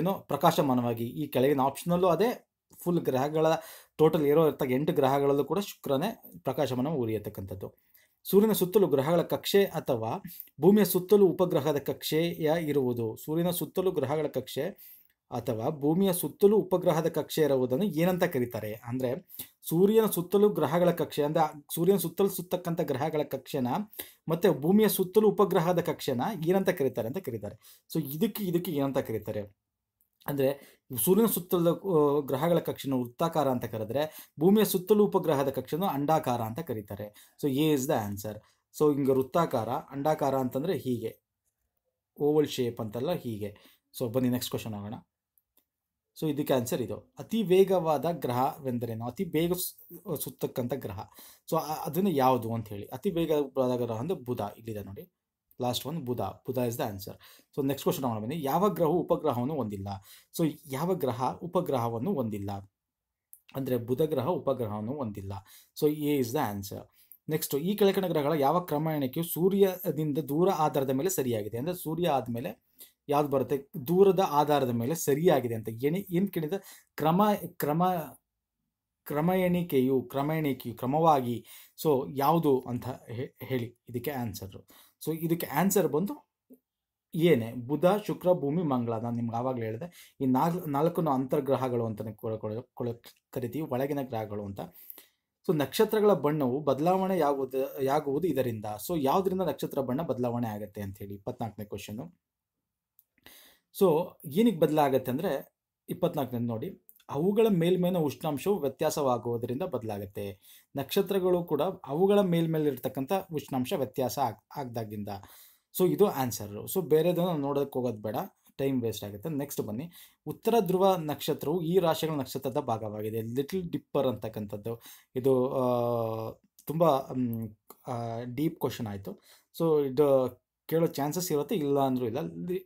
ಏನೋ ಪ್ರಕಾಶಮಾನವಾಗಿ, ಈ ಕೆಳಗಿನ ಆಪ್ಷನಲ್ಲೂ ಅದೇ, ಫುಲ್ ಗ್ರಹಗಳ ಟೋಟಲ್ ಇರೋ ಇರ್ತಕ್ಕ 8 ಗ್ರಹಗಳಲ್ಲೂ ಕೂಡ ಶುಕ್ರನೇ ಪ್ರಕಾಶಮಾನ ಉರಿಯತಕ್ಕಂಥದ್ದು. ಸೂರ್ಯನ ಸುತ್ತಲೂ ಗ್ರಹಗಳ ಕಕ್ಷೆ ಅಥವಾ ಭೂಮಿಯ ಸುತ್ತಲೂ ಉಪಗ್ರಹದ ಕಕ್ಷೆಯ ಇರುವುದು? ಸೂರ್ಯನ ಸುತ್ತಲೂ ಗ್ರಹಗಳ ಕಕ್ಷೆ ಅಥವಾ ಭೂಮಿಯ ಸುತ್ತಲೂ ಉಪಗ್ರಹದ ಕಕ್ಷೆ ಇರುವುದನ್ನು ಏನಂತ ಕರೀತಾರೆ? ಅಂದರೆ ಸೂರ್ಯನ ಸುತ್ತಲೂ ಗ್ರಹಗಳ ಕಕ್ಷೆ ಅಂದರೆ ಸೂರ್ಯನ ಸುತ್ತಲೂ ಸುತ್ತಕ್ಕಂಥ ಗ್ರಹಗಳ ಕಕ್ಷೆನ ಮತ್ತು ಭೂಮಿಯ ಸುತ್ತಲೂ ಉಪಗ್ರಹದ ಕಕ್ಷೆನ ಏನಂತ ಕರೀತಾರೆ ಅಂತ ಕರೀತಾರೆ. ಸೊ ಇದಕ್ಕೆ ಏನಂತ ಕರೀತಾರೆ ಅಂದರೆ ಸೂರ್ಯನ ಸುತ್ತಲೂ ಗ್ರಹಗಳ ಕಕ್ಷೆನ ವೃತ್ತಾಕಾರ ಅಂತ ಕರೆದ್ರೆ, ಭೂಮಿಯ ಸುತ್ತಲೂ ಉಪಗ್ರಹದ ಕಕ್ಷೆನ ಅಂಡಾಕಾರ ಅಂತ ಕರೀತಾರೆ. So A is the answer. So ಹಿಂಗೆ ವೃತ್ತಾಕಾರ, ಅಂಡಾಕಾರ ಅಂತಂದರೆ ಹೀಗೆ, ಓವಲ್ ಶೇಪ್ ಅಂತಲ್ಲ ಹೀಗೆ. ಸೊ ಬನ್ನಿ ನೆಕ್ಸ್ಟ್ ಕ್ವಶನ್ ಆಗೋಣ. ಸೊ ಇದಕ್ಕೆ ಆನ್ಸರ್ ಇದು. ಅತಿ ವೇಗವಾದ ಗ್ರಹವೆಂದರೇನು? ಅತಿ ಬೇಗ ಸುತ್ತಕ್ಕಂಥ ಗ್ರಹ. ಸೊ ಅದನ್ನು ಯಾವುದು ಅಂತ ಹೇಳಿ, ಅತಿ ವೇಗವಾದ ಗ್ರಹ ಅಂದರೆ ಬುಧ, ಇಲ್ಲಿದೆ ನೋಡಿ ಲಾಸ್ಟ್ ಒನ್, ಬುಧ is the answer. So next question ಆಗೋಣ ಬನ್ನಿ. ಯಾವ ಗ್ರಹವು ಉಪಗ್ರಹವನ್ನು ಹೊಂದಿಲ್ಲ? ಸೊ ಯಾವ ಗ್ರಹ ಉಪಗ್ರಹವನ್ನು ಹೊಂದಿಲ್ಲ ಅಂದರೆ ಬುಧ ಗ್ರಹ ಉಪಗ್ರಹವನ್ನು ಹೊಂದಿಲ್ಲ. So A is the answer. Next, ಈ ಕೆಳಕಣ ಗ್ರಹಗಳ ಯಾವ ಕ್ರಮ ಎಣಿಕೆಯು ಸೂರ್ಯದಿಂದ ದೂರ ಆಧಾರದ ಮೇಲೆ ಸರಿಯಾಗಿದೆ? ಅಂದರೆ ಸೂರ್ಯ ಆದಮೇಲೆ ಯಾವ್ದು ಬರುತ್ತೆ? ದೂರದ ಆಧಾರದ ಮೇಲೆ ಸರಿಯಾಗಿದೆ ಅಂತ ಏನು ಕೇಳಿದ? ಕ್ರಮ ಎಣಿಕೆಯು ಕ್ರಮವಾಗಿ. ಸೊ ಯಾವುದು ಅಂತ ಹೇಳಿ ಇದಕ್ಕೆ ಆನ್ಸರು. ಸೊ ಇದಕ್ಕೆ ಆನ್ಸರ್ ಬಂದು ಏನೇ, ಬುಧ, ಶುಕ್ರ, ಭೂಮಿ, ಮಂಗಳ. ನಾನು ನಿಮ್ಗೆ ಆವಾಗಲೇ ಹೇಳಿದೆ ಈ ನಾಲ್ಕು ಅಂತರ್ಗ್ರಹಗಳು ಅಂತಲೇ ಕರಿತೀವಿ, ಒಳಗಿನ ಗ್ರಹಗಳು ಅಂತ. ಸೊ ನಕ್ಷತ್ರಗಳ ಬಣ್ಣವು ಬದಲಾವಣೆ ಯಾಗುವುದು ಇದರಿಂದ? ಸೊ ಯಾವುದರಿಂದ ನಕ್ಷತ್ರ ಬಣ್ಣ ಬದಲಾವಣೆ ಆಗುತ್ತೆ ಅಂಥೇಳಿ 24ನೇ ಕ್ವಶನ್ನು. ಸೊ ಏನಕ್ಕೆ ಬದಲಾಗುತ್ತೆ ಅಂದರೆ 24ನೇ ನೋಡಿ, ಅವುಗಳ ಮೇಲ್ಮೈನ ಉಷ್ಣಾಂಶವು ವ್ಯತ್ಯಾಸವಾಗುವುದರಿಂದ ಬದಲಾಗುತ್ತೆ. ನಕ್ಷತ್ರಗಳು ಕೂಡ ಅವುಗಳ ಮೇಲ್ಮೇಲಿರ್ತಕ್ಕಂಥ ಉಷ್ಣಾಂಶ ವ್ಯತ್ಯಾಸ ಆಗ್ದಾಗಿಂದ. ಸೊ ಇದು ಆನ್ಸರು. ಸೊ ಬೇರೆದನ್ನು ನೋಡೋದಕ್ಕೆ ಹೋಗೋದು ಬೇಡ, ಟೈಮ್ ವೇಸ್ಟ್ ಆಗುತ್ತೆ. ನೆಕ್ಸ್ಟ್ ಬನ್ನಿ. ಉತ್ತರ ಧ್ರುವ ನಕ್ಷತ್ರವು ಈ ರಾಶಿಗಳ ನಕ್ಷತ್ರದ ಭಾಗವಾಗಿದೆ. ಲಿಟಲ್ ಡಿಪ್ಪರ್ ಅಂತಕ್ಕಂಥದ್ದು, ಇದು ತುಂಬ ಡೀಪ್ ಕ್ವಶನ್ ಆಯಿತು. ಸೊ ಇದು ಕೇಳೋ ಚಾನ್ಸಸ್ ಇರುತ್ತೆ, ಇಲ್ಲ ಅಂದರೂ ಇಲ್ಲ.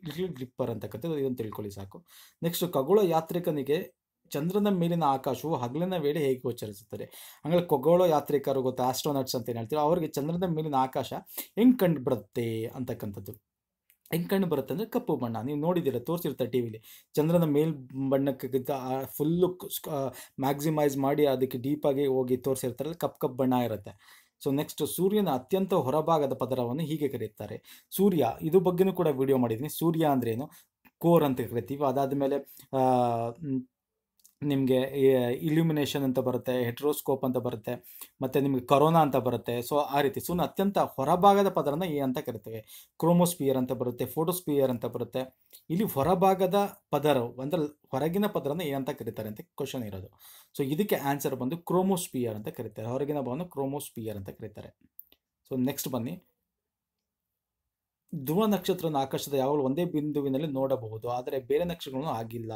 ಲಿಟಲ್ ಡಿಪ್ಪರ್ ಅಂತಕ್ಕಂಥದ್ದು, ಇದನ್ನು ತಿಳ್ಕೊಳ್ಳಿ ಸಾಕು. ನೆಕ್ಸ್ಟ್, ಖಗೋಳ ಯಾತ್ರಿಕನಿಗೆ ಚಂದ್ರನ ಮೇಲಿನ ಆಕಾಶವು ಹಗಲಿನ ವೇಳೆ ಹೇಗೆ ಗೋಚರಿಸುತ್ತದೆ? ಹಂಗಲ್ಲಿ ಖಗೋಳ ಯಾತ್ರಿಕರು ಗೊತ್ತಾ, ಆಸ್ಟ್ರೋನಾಟ್ಸ್ ಅಂತ ಏನು ಹೇಳ್ತೀವಿ, ಅವರಿಗೆ ಚಂದ್ರನ ಮೇಲಿನ ಆಕಾಶ ಹೆಂಗೆ ಕಂಡು ಬರುತ್ತೆ ಅಂತಕ್ಕಂಥದ್ದು. ಹೆಂಗೆ ಕಂಡು ಬರುತ್ತೆ ಅಂದರೆ ಕಪ್ಪು ಬಣ್ಣ, ನೀವು ನೋಡಿದ್ದೀರ, ತೋರಿಸಿರ್ತಾರೆ ಟಿ ವಿಲಿ. ಚಂದ್ರನ ಮೇಲ್ ಬಣ್ಣಕ್ಕಿಂತ ಫುಲ್ಲು ಮ್ಯಾಕ್ಸಿಮೈಸ್ ಮಾಡಿ ಅದಕ್ಕೆ ಡೀಪಾಗಿ ಹೋಗಿ ತೋರಿಸಿರ್ತಾರಲ್ಲ, ಕಪ್ಪು ಬಣ್ಣ ಇರುತ್ತೆ. ಸೊ ನೆಕ್ಸ್ಟ್, ಸೂರ್ಯನ ಅತ್ಯಂತ ಹೊರಭಾಗದ ಪದರವನ್ನು ಹೀಗೆ ಕರೆಯುತ್ತಾರೆ. ಸೂರ್ಯ, ಇದು ಬಗ್ಗೆನೂ ಕೂಡ ವಿಡಿಯೋ ಮಾಡಿದ್ದೀನಿ. ಸೂರ್ಯ ಅಂದ್ರೇನು? ಕೋರ್ ಅಂತ ಕರಿತೀವಿ. ಅದಾದಮೇಲೆ ನಿಮಗೆ ಇಲ್ಯುಮಿನೇಷನ್ ಅಂತ ಬರುತ್ತೆ, ಹೆಟ್ರೋಸ್ಕೋಪ್ ಅಂತ ಬರುತ್ತೆ, ಮತ್ತು ನಿಮಗೆ ಕರೋನಾ ಅಂತ ಬರುತ್ತೆ. ಸೊ ಆ ರೀತಿ ಸೂರ್ಯನ ಅತ್ಯಂತ ಹೊರಭಾಗದ ಪದರನ ಏನಂತ ಕರಿತೇವೆ? ಕ್ರೋಮೋಸ್ಪಿಯರ್ ಅಂತ ಬರುತ್ತೆ, ಫೋಟೋಸ್ಪಿಯರ್ ಅಂತ ಬರುತ್ತೆ. ಇಲ್ಲಿ ಹೊರಭಾಗದ ಪದರ ಅಂದರೆ ಹೊರಗಿನ ಪದರನ ಏನಂತ ಕರೀತಾರೆ ಅಂತ ಕ್ವಶನ್ ಇರೋದು. ಸೊ ಇದಕ್ಕೆ ಆನ್ಸರ್ ಬಂದು ಕ್ರೋಮೋಸ್ಪಿಯರ್ ಅಂತ ಕರೀತಾರೆ, ಹೊರಗಿನ ಭಾಗವನ್ನು ಕ್ರೋಮೋಸ್ಪಿಯರ್ ಅಂತ ಕರೀತಾರೆ. ಸೊ ನೆಕ್ಸ್ಟ್ ಬನ್ನಿ. ಧ್ರುವ ನಕ್ಷತ್ರನ ಆಕಾಶದ ಯಾವಾಗಲೂ ಒಂದೇ ಬಿಂದುವಿನಲ್ಲಿ ನೋಡಬಹುದು, ಆದರೆ ಬೇರೆ ನಕ್ಷತ್ರಗಳನ್ನು ಆಗಿಲ್ಲ.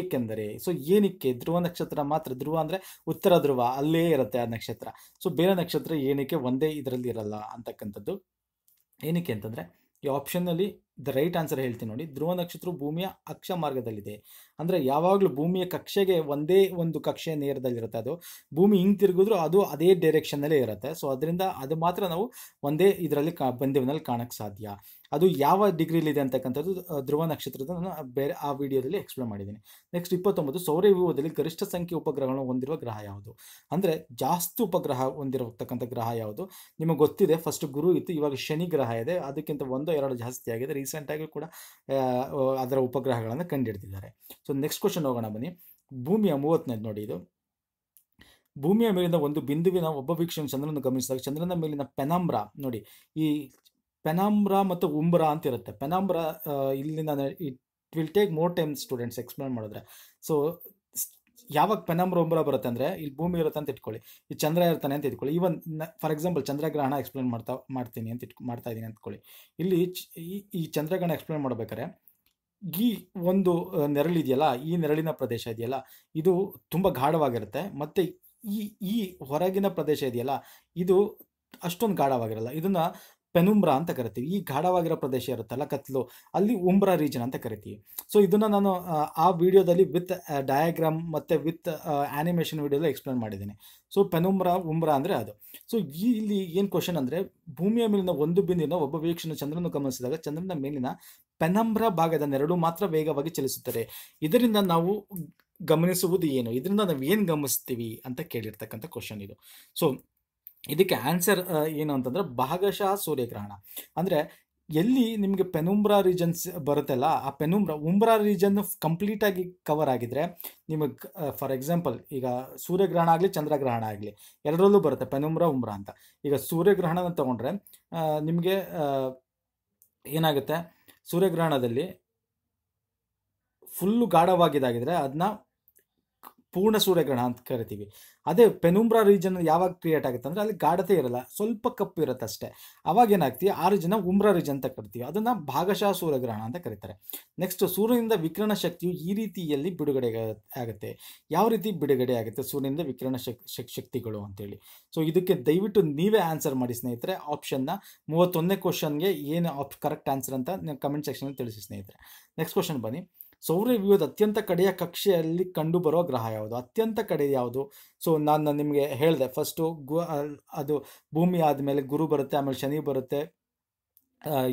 ಏಕೆಂದರೆ ಸೊ ಏನಕ್ಕೆ ಧ್ರುವ ನಕ್ಷತ್ರ ಮಾತ್ರ? ಧ್ರುವ ಅಂದರೆ ಉತ್ತರ ಧ್ರುವ, ಅಲ್ಲೇ ಇರುತ್ತೆ ಆ ನಕ್ಷತ್ರ. ಸೊ ಬೇರೆ ನಕ್ಷತ್ರ ಏನಕ್ಕೆ ಒಂದೇ ಇದರಲ್ಲಿ ಇರಲ್ಲ ಅಂತಕ್ಕಂಥದ್ದು ಏನಕ್ಕೆ ಅಂತಂದರೆ, ಈ ಆಪ್ಷನ್ನಲ್ಲಿ ದ ರೈಟ್ ಆನ್ಸರ್ ಹೇಳ್ತೀನಿ ನೋಡಿ. ಧ್ರುವ ನಕ್ಷತ್ರ ಭೂಮಿಯ ಅಕ್ಷ ಮಾರ್ಗದಲ್ಲಿದೆ, ಅಂದರೆ ಯಾವಾಗಲೂ ಭೂಮಿಯ ಕಕ್ಷೆಗೆ ಒಂದೇ ಒಂದು ಕಕ್ಷೆ ನೇರದಲ್ಲಿರುತ್ತೆ. ಅದು ಭೂಮಿ ಹಿಂಗೆ ತಿರುಗಿದ್ರು ಅದು ಅದೇ ಡೈರೆಕ್ಷನ್ನಲ್ಲೇ ಇರುತ್ತೆ. ಸೊ ಅದರಿಂದ ಅದು ಮಾತ್ರ ನಾವು ಒಂದೇ ಇದರಲ್ಲಿ ಬಂಧುವಿನಲ್ಲಿ ಕಾಣಕ್ಕೆ ಸಾಧ್ಯ. ಅದು ಯಾವ ಡಿಗ್ರಿಲಿದೆ ಅಂತಕ್ಕಂಥದ್ದು ಧ್ರುವ ನಕ್ಷತ್ರದ ನಾನು ಬೇರೆ ಆ ವಿಡಿಯೋದಲ್ಲಿ ಎಕ್ಸ್ಪ್ಲೇನ್ ಮಾಡಿದ್ದೀನಿ. ನೆಕ್ಸ್ಟ್ 29, ಸೌರವ್ಯೂಹದಲ್ಲಿ ಗರಿಷ್ಠ ಸಂಖ್ಯೆ ಉಪಗ್ರಹಗಳನ್ನು ಹೊಂದಿರುವ ಗ್ರಹ ಯಾವುದು? ಅಂದರೆ ಜಾಸ್ತಿ ಉಪಗ್ರಹ ಹೊಂದಿರತಕ್ಕಂಥ ಗ್ರಹ ಯಾವುದು? ನಿಮಗೆ ಗೊತ್ತಿದೆ, ಫಸ್ಟ್ ಗುರು ಇತ್ತು, ಇವಾಗ ಶನಿ ಗ್ರಹ ಇದೆ, ಅದಕ್ಕಿಂತ 1-2 ಜಾಸ್ತಿ ಆಗಿದೆ. ರೀಸೆಂಟಾಗಿ ಕೂಡ ಅದರ ಉಪಗ್ರಹಗಳನ್ನು ಕಂಡುಹಿಡಿದಿದ್ದಾರೆ. ಸೊ ನೆಕ್ಸ್ಟ್ ಕ್ವಶನ್ ಹೋಗೋಣ ಬನ್ನಿ. ಭೂಮಿಯ 35 ನೋಡಿ, ಇದು ಭೂಮಿಯ ಮೇಲಿನ ಒಂದು ಬಿಂದುವಿನ ಒಬ್ಬ ವೀಕ್ಷಣ ಚಂದ್ರನನ್ನು ಗಮನಿಸಿದಾಗ ಚಂದ್ರನ ಮೇಲಿನ ಪೆನಾಂಬ್ರಾ ನೋಡಿ, ಈ ಪೆನಾಂಬ್ರಾ ಮತ್ತು ಉಂಬ್ರಾ ಅಂತ ಇರುತ್ತೆ. ಪೆನಾಂಬ್ರಾ ಇಲ್ಲಿ ನಾನು it will take more time students explain ಮಾಡಿದ್ರೆ. ಸೊ ಯಾವಾಗ ಪೆನಾಂಬ್ರಾ ಉಂಬ್ರಾ ಬರುತ್ತೆ ಅಂದರೆ, ಇಲ್ಲಿ ಭೂಮಿ ಇರುತ್ತೆ ಅಂತ ಇಟ್ಕೊಳ್ಳಿ, ಈ ಚಂದ್ರ ಇರ್ತಾನೆ ಅಂತ ಇಟ್ಕೊಳ್ಳಿ. ಈವನ್ ಫಾರ್ ಎಕ್ಸಾಂಪಲ್ ಚಂದ್ರಗ್ರಹಣ ಎಕ್ಸ್ಪ್ಲೇನ್ ಮಾಡ್ತೀನಿ ಅಂತ ಮಾಡ್ತಾ ಇದ್ದೀನಿ ಅಂದ್ಕೊಳ್ಳಿ. ಇಲ್ಲಿ ಈ ಚಂದ್ರಗ್ರಹಣ ಎಕ್ಸ್ಪ್ಲೇನ್ ಮಾಡ್ಬೇಕಾದ್ರೆ ಈ ಒಂದು ನೆರಳಿದೆಯಲ್ಲ, ಈ ನೆರಳಿನ ಪ್ರದೇಶ ಇದೆಯಲ್ಲ ಇದು ತುಂಬ ಗಾಢವಾಗಿರುತ್ತೆ, ಮತ್ತು ಈ ಹೊರಗಿನ ಪ್ರದೇಶ ಇದೆಯಲ್ಲ ಇದು ಅಷ್ಟೊಂದು ಗಾಢವಾಗಿರಲ್ಲ. ಇದನ್ನು ಪೆನುಂಬ್ರಾ ಅಂತ ಕರಿತೀವಿ. ಈ ಗಾಢವಾಗಿರೋ ಪ್ರದೇಶ ಇರುತ್ತಲ್ಲ ಕತ್ಲು, ಅಲ್ಲಿ ಉಂಬ್ರಾ ರೀಜನ್ ಅಂತ ಕರಿತೀವಿ. ಸೊ ಇದನ್ನು ನಾನು ಆ ವಿಡಿಯೋದಲ್ಲಿ ವಿತ್ ಡಯಾಗ್ರಾಮ್ ಮತ್ತು ವಿತ್ ಆ್ಯನಿಮೇಷನ್ ವಿಡಿಯೋದಲ್ಲಿ ಎಕ್ಸ್ಪ್ಲೇನ್ ಮಾಡಿದ್ದೀನಿ. ಸೊ ಪೆನುಂಬ್ರಾ ಉಂಬ್ರಾ ಅಂದರೆ ಅದು. ಸೊ ಇಲ್ಲಿ ಏನು ಕ್ವಶನ್ ಅಂದರೆ, ಭೂಮಿಯ ಮೇಲಿನ ಒಂದು ಬಿಂದುವಿನ ಒಬ್ಬ ವೀಕ್ಷಣ ಚಂದ್ರನ ಗಮನಿಸಿದಾಗ ಚಂದ್ರನ ಮೇಲಿನ ಪೆನುಂಬ್ರಾ ಭಾಗದ ನೆರಳು ಮಾತ್ರ ವೇಗವಾಗಿ ಚಲಿಸುತ್ತದೆ. ಇದರಿಂದ ನಾವು ಗಮನಿಸುವುದು ಏನು, ಇದರಿಂದ ನಾವು ಏನು ಗಮನಿಸ್ತೀವಿ ಅಂತ ಕೇಳಿರ್ತಕ್ಕಂಥ ಕ್ವಶನ್ ಇದು. ಸೊ ಇದಕ್ಕೆ ಆನ್ಸರ್ ಏನು ಅಂತಂದರೆ ಭಾಗಶಃ ಸೂರ್ಯಗ್ರಹಣ. ಅಂದರೆ ಎಲ್ಲಿ ನಿಮಗೆ ಪೆನುಂಬ್ರಾ ರೀಜನ್ಸ್ ಬರುತ್ತಲ್ಲ, ಆ ಉಂಬ್ರಾ ರೀಜನ್ ಕಂಪ್ಲೀಟಾಗಿ ಕವರ್ ಆಗಿದರೆ ನಿಮಗೆ ಫಾರ್ ಎಕ್ಸಾಂಪಲ್ ಈಗ ಸೂರ್ಯಗ್ರಹಣ ಆಗಲಿ ಚಂದ್ರಗ್ರಹಣ ಆಗಲಿ ಎರಡರಲ್ಲೂ ಬರುತ್ತೆ ಪೆನುಂಬ್ರಾ ಉಂಬ್ರಾ ಅಂತ. ಈಗ ಸೂರ್ಯಗ್ರಹಣನ ತಗೊಂಡ್ರೆ ನಿಮಗೆ ಏನಾಗುತ್ತೆ, ಸೂರ್ಯಗ್ರಹಣದಲ್ಲಿ ಫುಲ್ಲು ಗಾಢವಾಗಿದ್ದಾಗಿದ್ದರೆ ಅದನ್ನ ಪೂರ್ಣ ಸೂರ್ಯಗ್ರಹಣ ಅಂತ ಕರಿತೀವಿ. ಅದೇ ಪೆನುಂಬ್ರಾ ರೀಜನ್ ಯಾವಾಗ ಕ್ರಿಯೇಟ್ ಆಗುತ್ತೆ ಅಂದರೆ ಅಲ್ಲಿ ಗಾಢತೆ ಇರಲ್ಲ, ಸ್ವಲ್ಪ ಕಪ್ಪು ಇರುತ್ತೆ ಅಷ್ಟೇ. ಅವಾಗ ಏನಾಗ್ತೀವಿ, ಆ ರೀಜನ್ನ ಉಂಬ್ರಾ ರೀಜನ್ ಅಂತ ಕರಿತೀವಿ. ಅದನ್ನು ಭಾಗಶಃ ಸೂರ್ಯಗ್ರಹಣ ಅಂತ ಕರೀತಾರೆ. ನೆಕ್ಸ್ಟ್, ಸೂರ್ಯನಿಂದ ವಿಕಿರಣ ಶಕ್ತಿಯು ಈ ರೀತಿಯಲ್ಲಿ ಬಿಡುಗಡೆ ಆಗುತ್ತೆ. ಯಾವ ರೀತಿ ಬಿಡುಗಡೆ ಆಗುತ್ತೆ ಸೂರ್ಯನಿಂದ ವಿಕಿರಣ ಶಕ್ತಿಗಳು ಅಂತೇಳಿ. ಸೊ ಇದಕ್ಕೆ ದಯವಿಟ್ಟು ನೀವೇ ಆನ್ಸರ್ ಮಾಡಿ ಸ್ನೇಹಿತರೆ. ಆಪ್ಷನ್ನ 31ನೇ ಕ್ವಶನ್ಗೆ ಏನು ಕರೆಕ್ಟ್ ಆನ್ಸರ್ ಅಂತ ಕಮೆಂಟ್ ಸೆಕ್ಷನಲ್ಲಿ ತಿಳಿಸಿ ಸ್ನೇಹಿತರೆ. ನೆಕ್ಸ್ಟ್ ಕ್ವಶನ್ ಬನ್ನಿ. ಸೌರವ್ಯೂಹದ ಅತ್ಯಂತ ಕಡೆಯ ಕಕ್ಷೆಯಲ್ಲಿ ಕಂಡುಬರುವ ಗ್ರಹ ಯಾವುದು? ಅತ್ಯಂತ ಕಡೆ ಯಾವುದು? ಸೊ ನಾನು ನಿಮಗೆ ಹೇಳಿದೆ, ಫಸ್ಟು ಅದು ಭೂಮಿ ಆದಮೇಲೆ ಗುರು ಬರುತ್ತೆ, ಆಮೇಲೆ ಶನಿ ಬರುತ್ತೆ,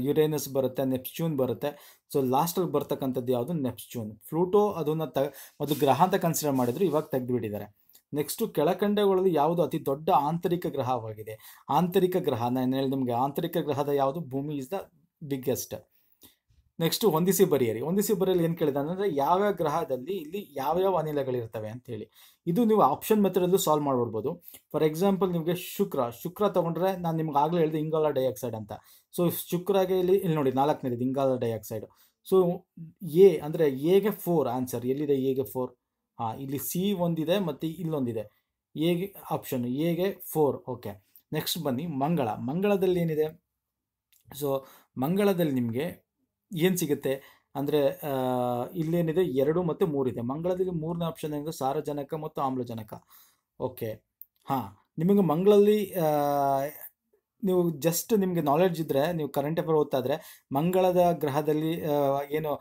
ಯುರೇನಸ್ ಬರುತ್ತೆ, ನೆಪ್ಚೂನ್ ಬರುತ್ತೆ. ಸೊ ಲಾಸ್ಟಲ್ಲಿ ಬರ್ತಕ್ಕಂಥದ್ದು ಯಾವುದು? ನೆಪ್ಚೂನ್. ಪ್ಲೂಟೋ ಅದನ್ನು ಅದು ಗ್ರಹ ಅಂತ ಕನ್ಸಿಡರ್ ಮಾಡಿದ್ರು, ಇವಾಗ ತೆಗೆದುಬಿಟ್ಟಿದ್ದಾರೆ. ನೆಕ್ಸ್ಟು, ಕೆಳಕಂಡಗಳಲ್ಲಿ ಯಾವುದು ಅತಿ ದೊಡ್ಡ ಆಂತರಿಕ ಗ್ರಹವಾಗಿದೆ? ಆಂತರಿಕ ಗ್ರಹ ನಾನು ಹೇಳಿ ನಿಮಗೆ, ಆಂತರಿಕ ಗ್ರಹದ ಯಾವುದು? ಭೂಮಿ ಇಸ್ ದ ಬಿಗ್ಗೆಸ್ಟ್. ನೆಕ್ಸ್ಟ್, ಹೊಂದಿಸಿ ಬರೆಯಿರಿ. ಹೊಂದಿಸಿ ಬರೆಯಲ್ಲಿ ಏನು ಕೇಳಿದೆ ಅಂದರೆ ಯಾವ್ಯಾವ ಗ್ರಹದಲ್ಲಿ ಇಲ್ಲಿ ಯಾವ್ಯಾವ ಅನಿಲಗಳಿರ್ತವೆ ಅಂತೇಳಿ. ಇದು ನೀವು ಆಪ್ಷನ್ ಮೆಥಡಲ್ಲೂ ಸಾಲ್ವ್ ಮಾಡ್ಬಿಡ್ಬೋದು. ಫಾರ್ ಎಕ್ಸಾಂಪಲ್ ನಿಮಗೆ ಶುಕ್ರ ತೊಗೊಂಡ್ರೆ ನಾನು ನಿಮ್ಗೆ ಆಗಲೇ ಹೇಳಿದೆ ಇಂಗಾಲ ಡೈಆಕ್ಸೈಡ್ ಅಂತ. ಸೊ ಶುಕ್ರಗೆ ಇಲ್ಲಿ ನೋಡಿ 4ನೇದು ಇಂಗಾಲ ಡೈಆಕ್ಸೈಡು. ಸೊ ಎ ಅಂದರೆ ಎಗೆ 4 ಆನ್ಸರ್. ಎಲ್ಲಿದೆ ಎಗೆ 4? ಹಾಂ, ಇಲ್ಲಿ ಸಿ ಒಂದಿದೆ ಮತ್ತು ಇಲ್ಲೊಂದಿದೆ. ಎಗೆ ಆಪ್ಷನ್ ಎಗೆ 4. ಓಕೆ, ನೆಕ್ಸ್ಟ್ ಬನ್ನಿ ಮಂಗಳ. ಮಂಗಳದಲ್ಲಿ ಏನಿದೆ? ಸೊ ಮಂಗಳದಲ್ಲಿ ನಿಮಗೆ ಏನು ಸಿಗುತ್ತೆ ಅಂದರೆ ಇಲ್ಲೇನಿದೆ 2 ಮತ್ತು 3 ಇದೆ. ಮಂಗಳದಲ್ಲಿ 3ನೇ ಆಪ್ಷನ್ ಏನಿದೆ? ಸಾರಜನಕ ಮತ್ತು ಆಮ್ಲಜನಕ. ಓಕೆ, ಹಾಂ, ನಿಮಗೆ ಮಂಗಳದಲ್ಲಿ ನೀವು ಜಸ್ಟ್ ನಿಮಗೆ ನಾಲೆಡ್ಜ್ ಇದ್ದರೆ, ನೀವು ಕರೆಂಟ್ ಅಫೇರ್ ಓದ್ತಾ ಇದ್ದರೆ ಮಂಗಳದ ಗ್ರಹದಲ್ಲಿ ಏನು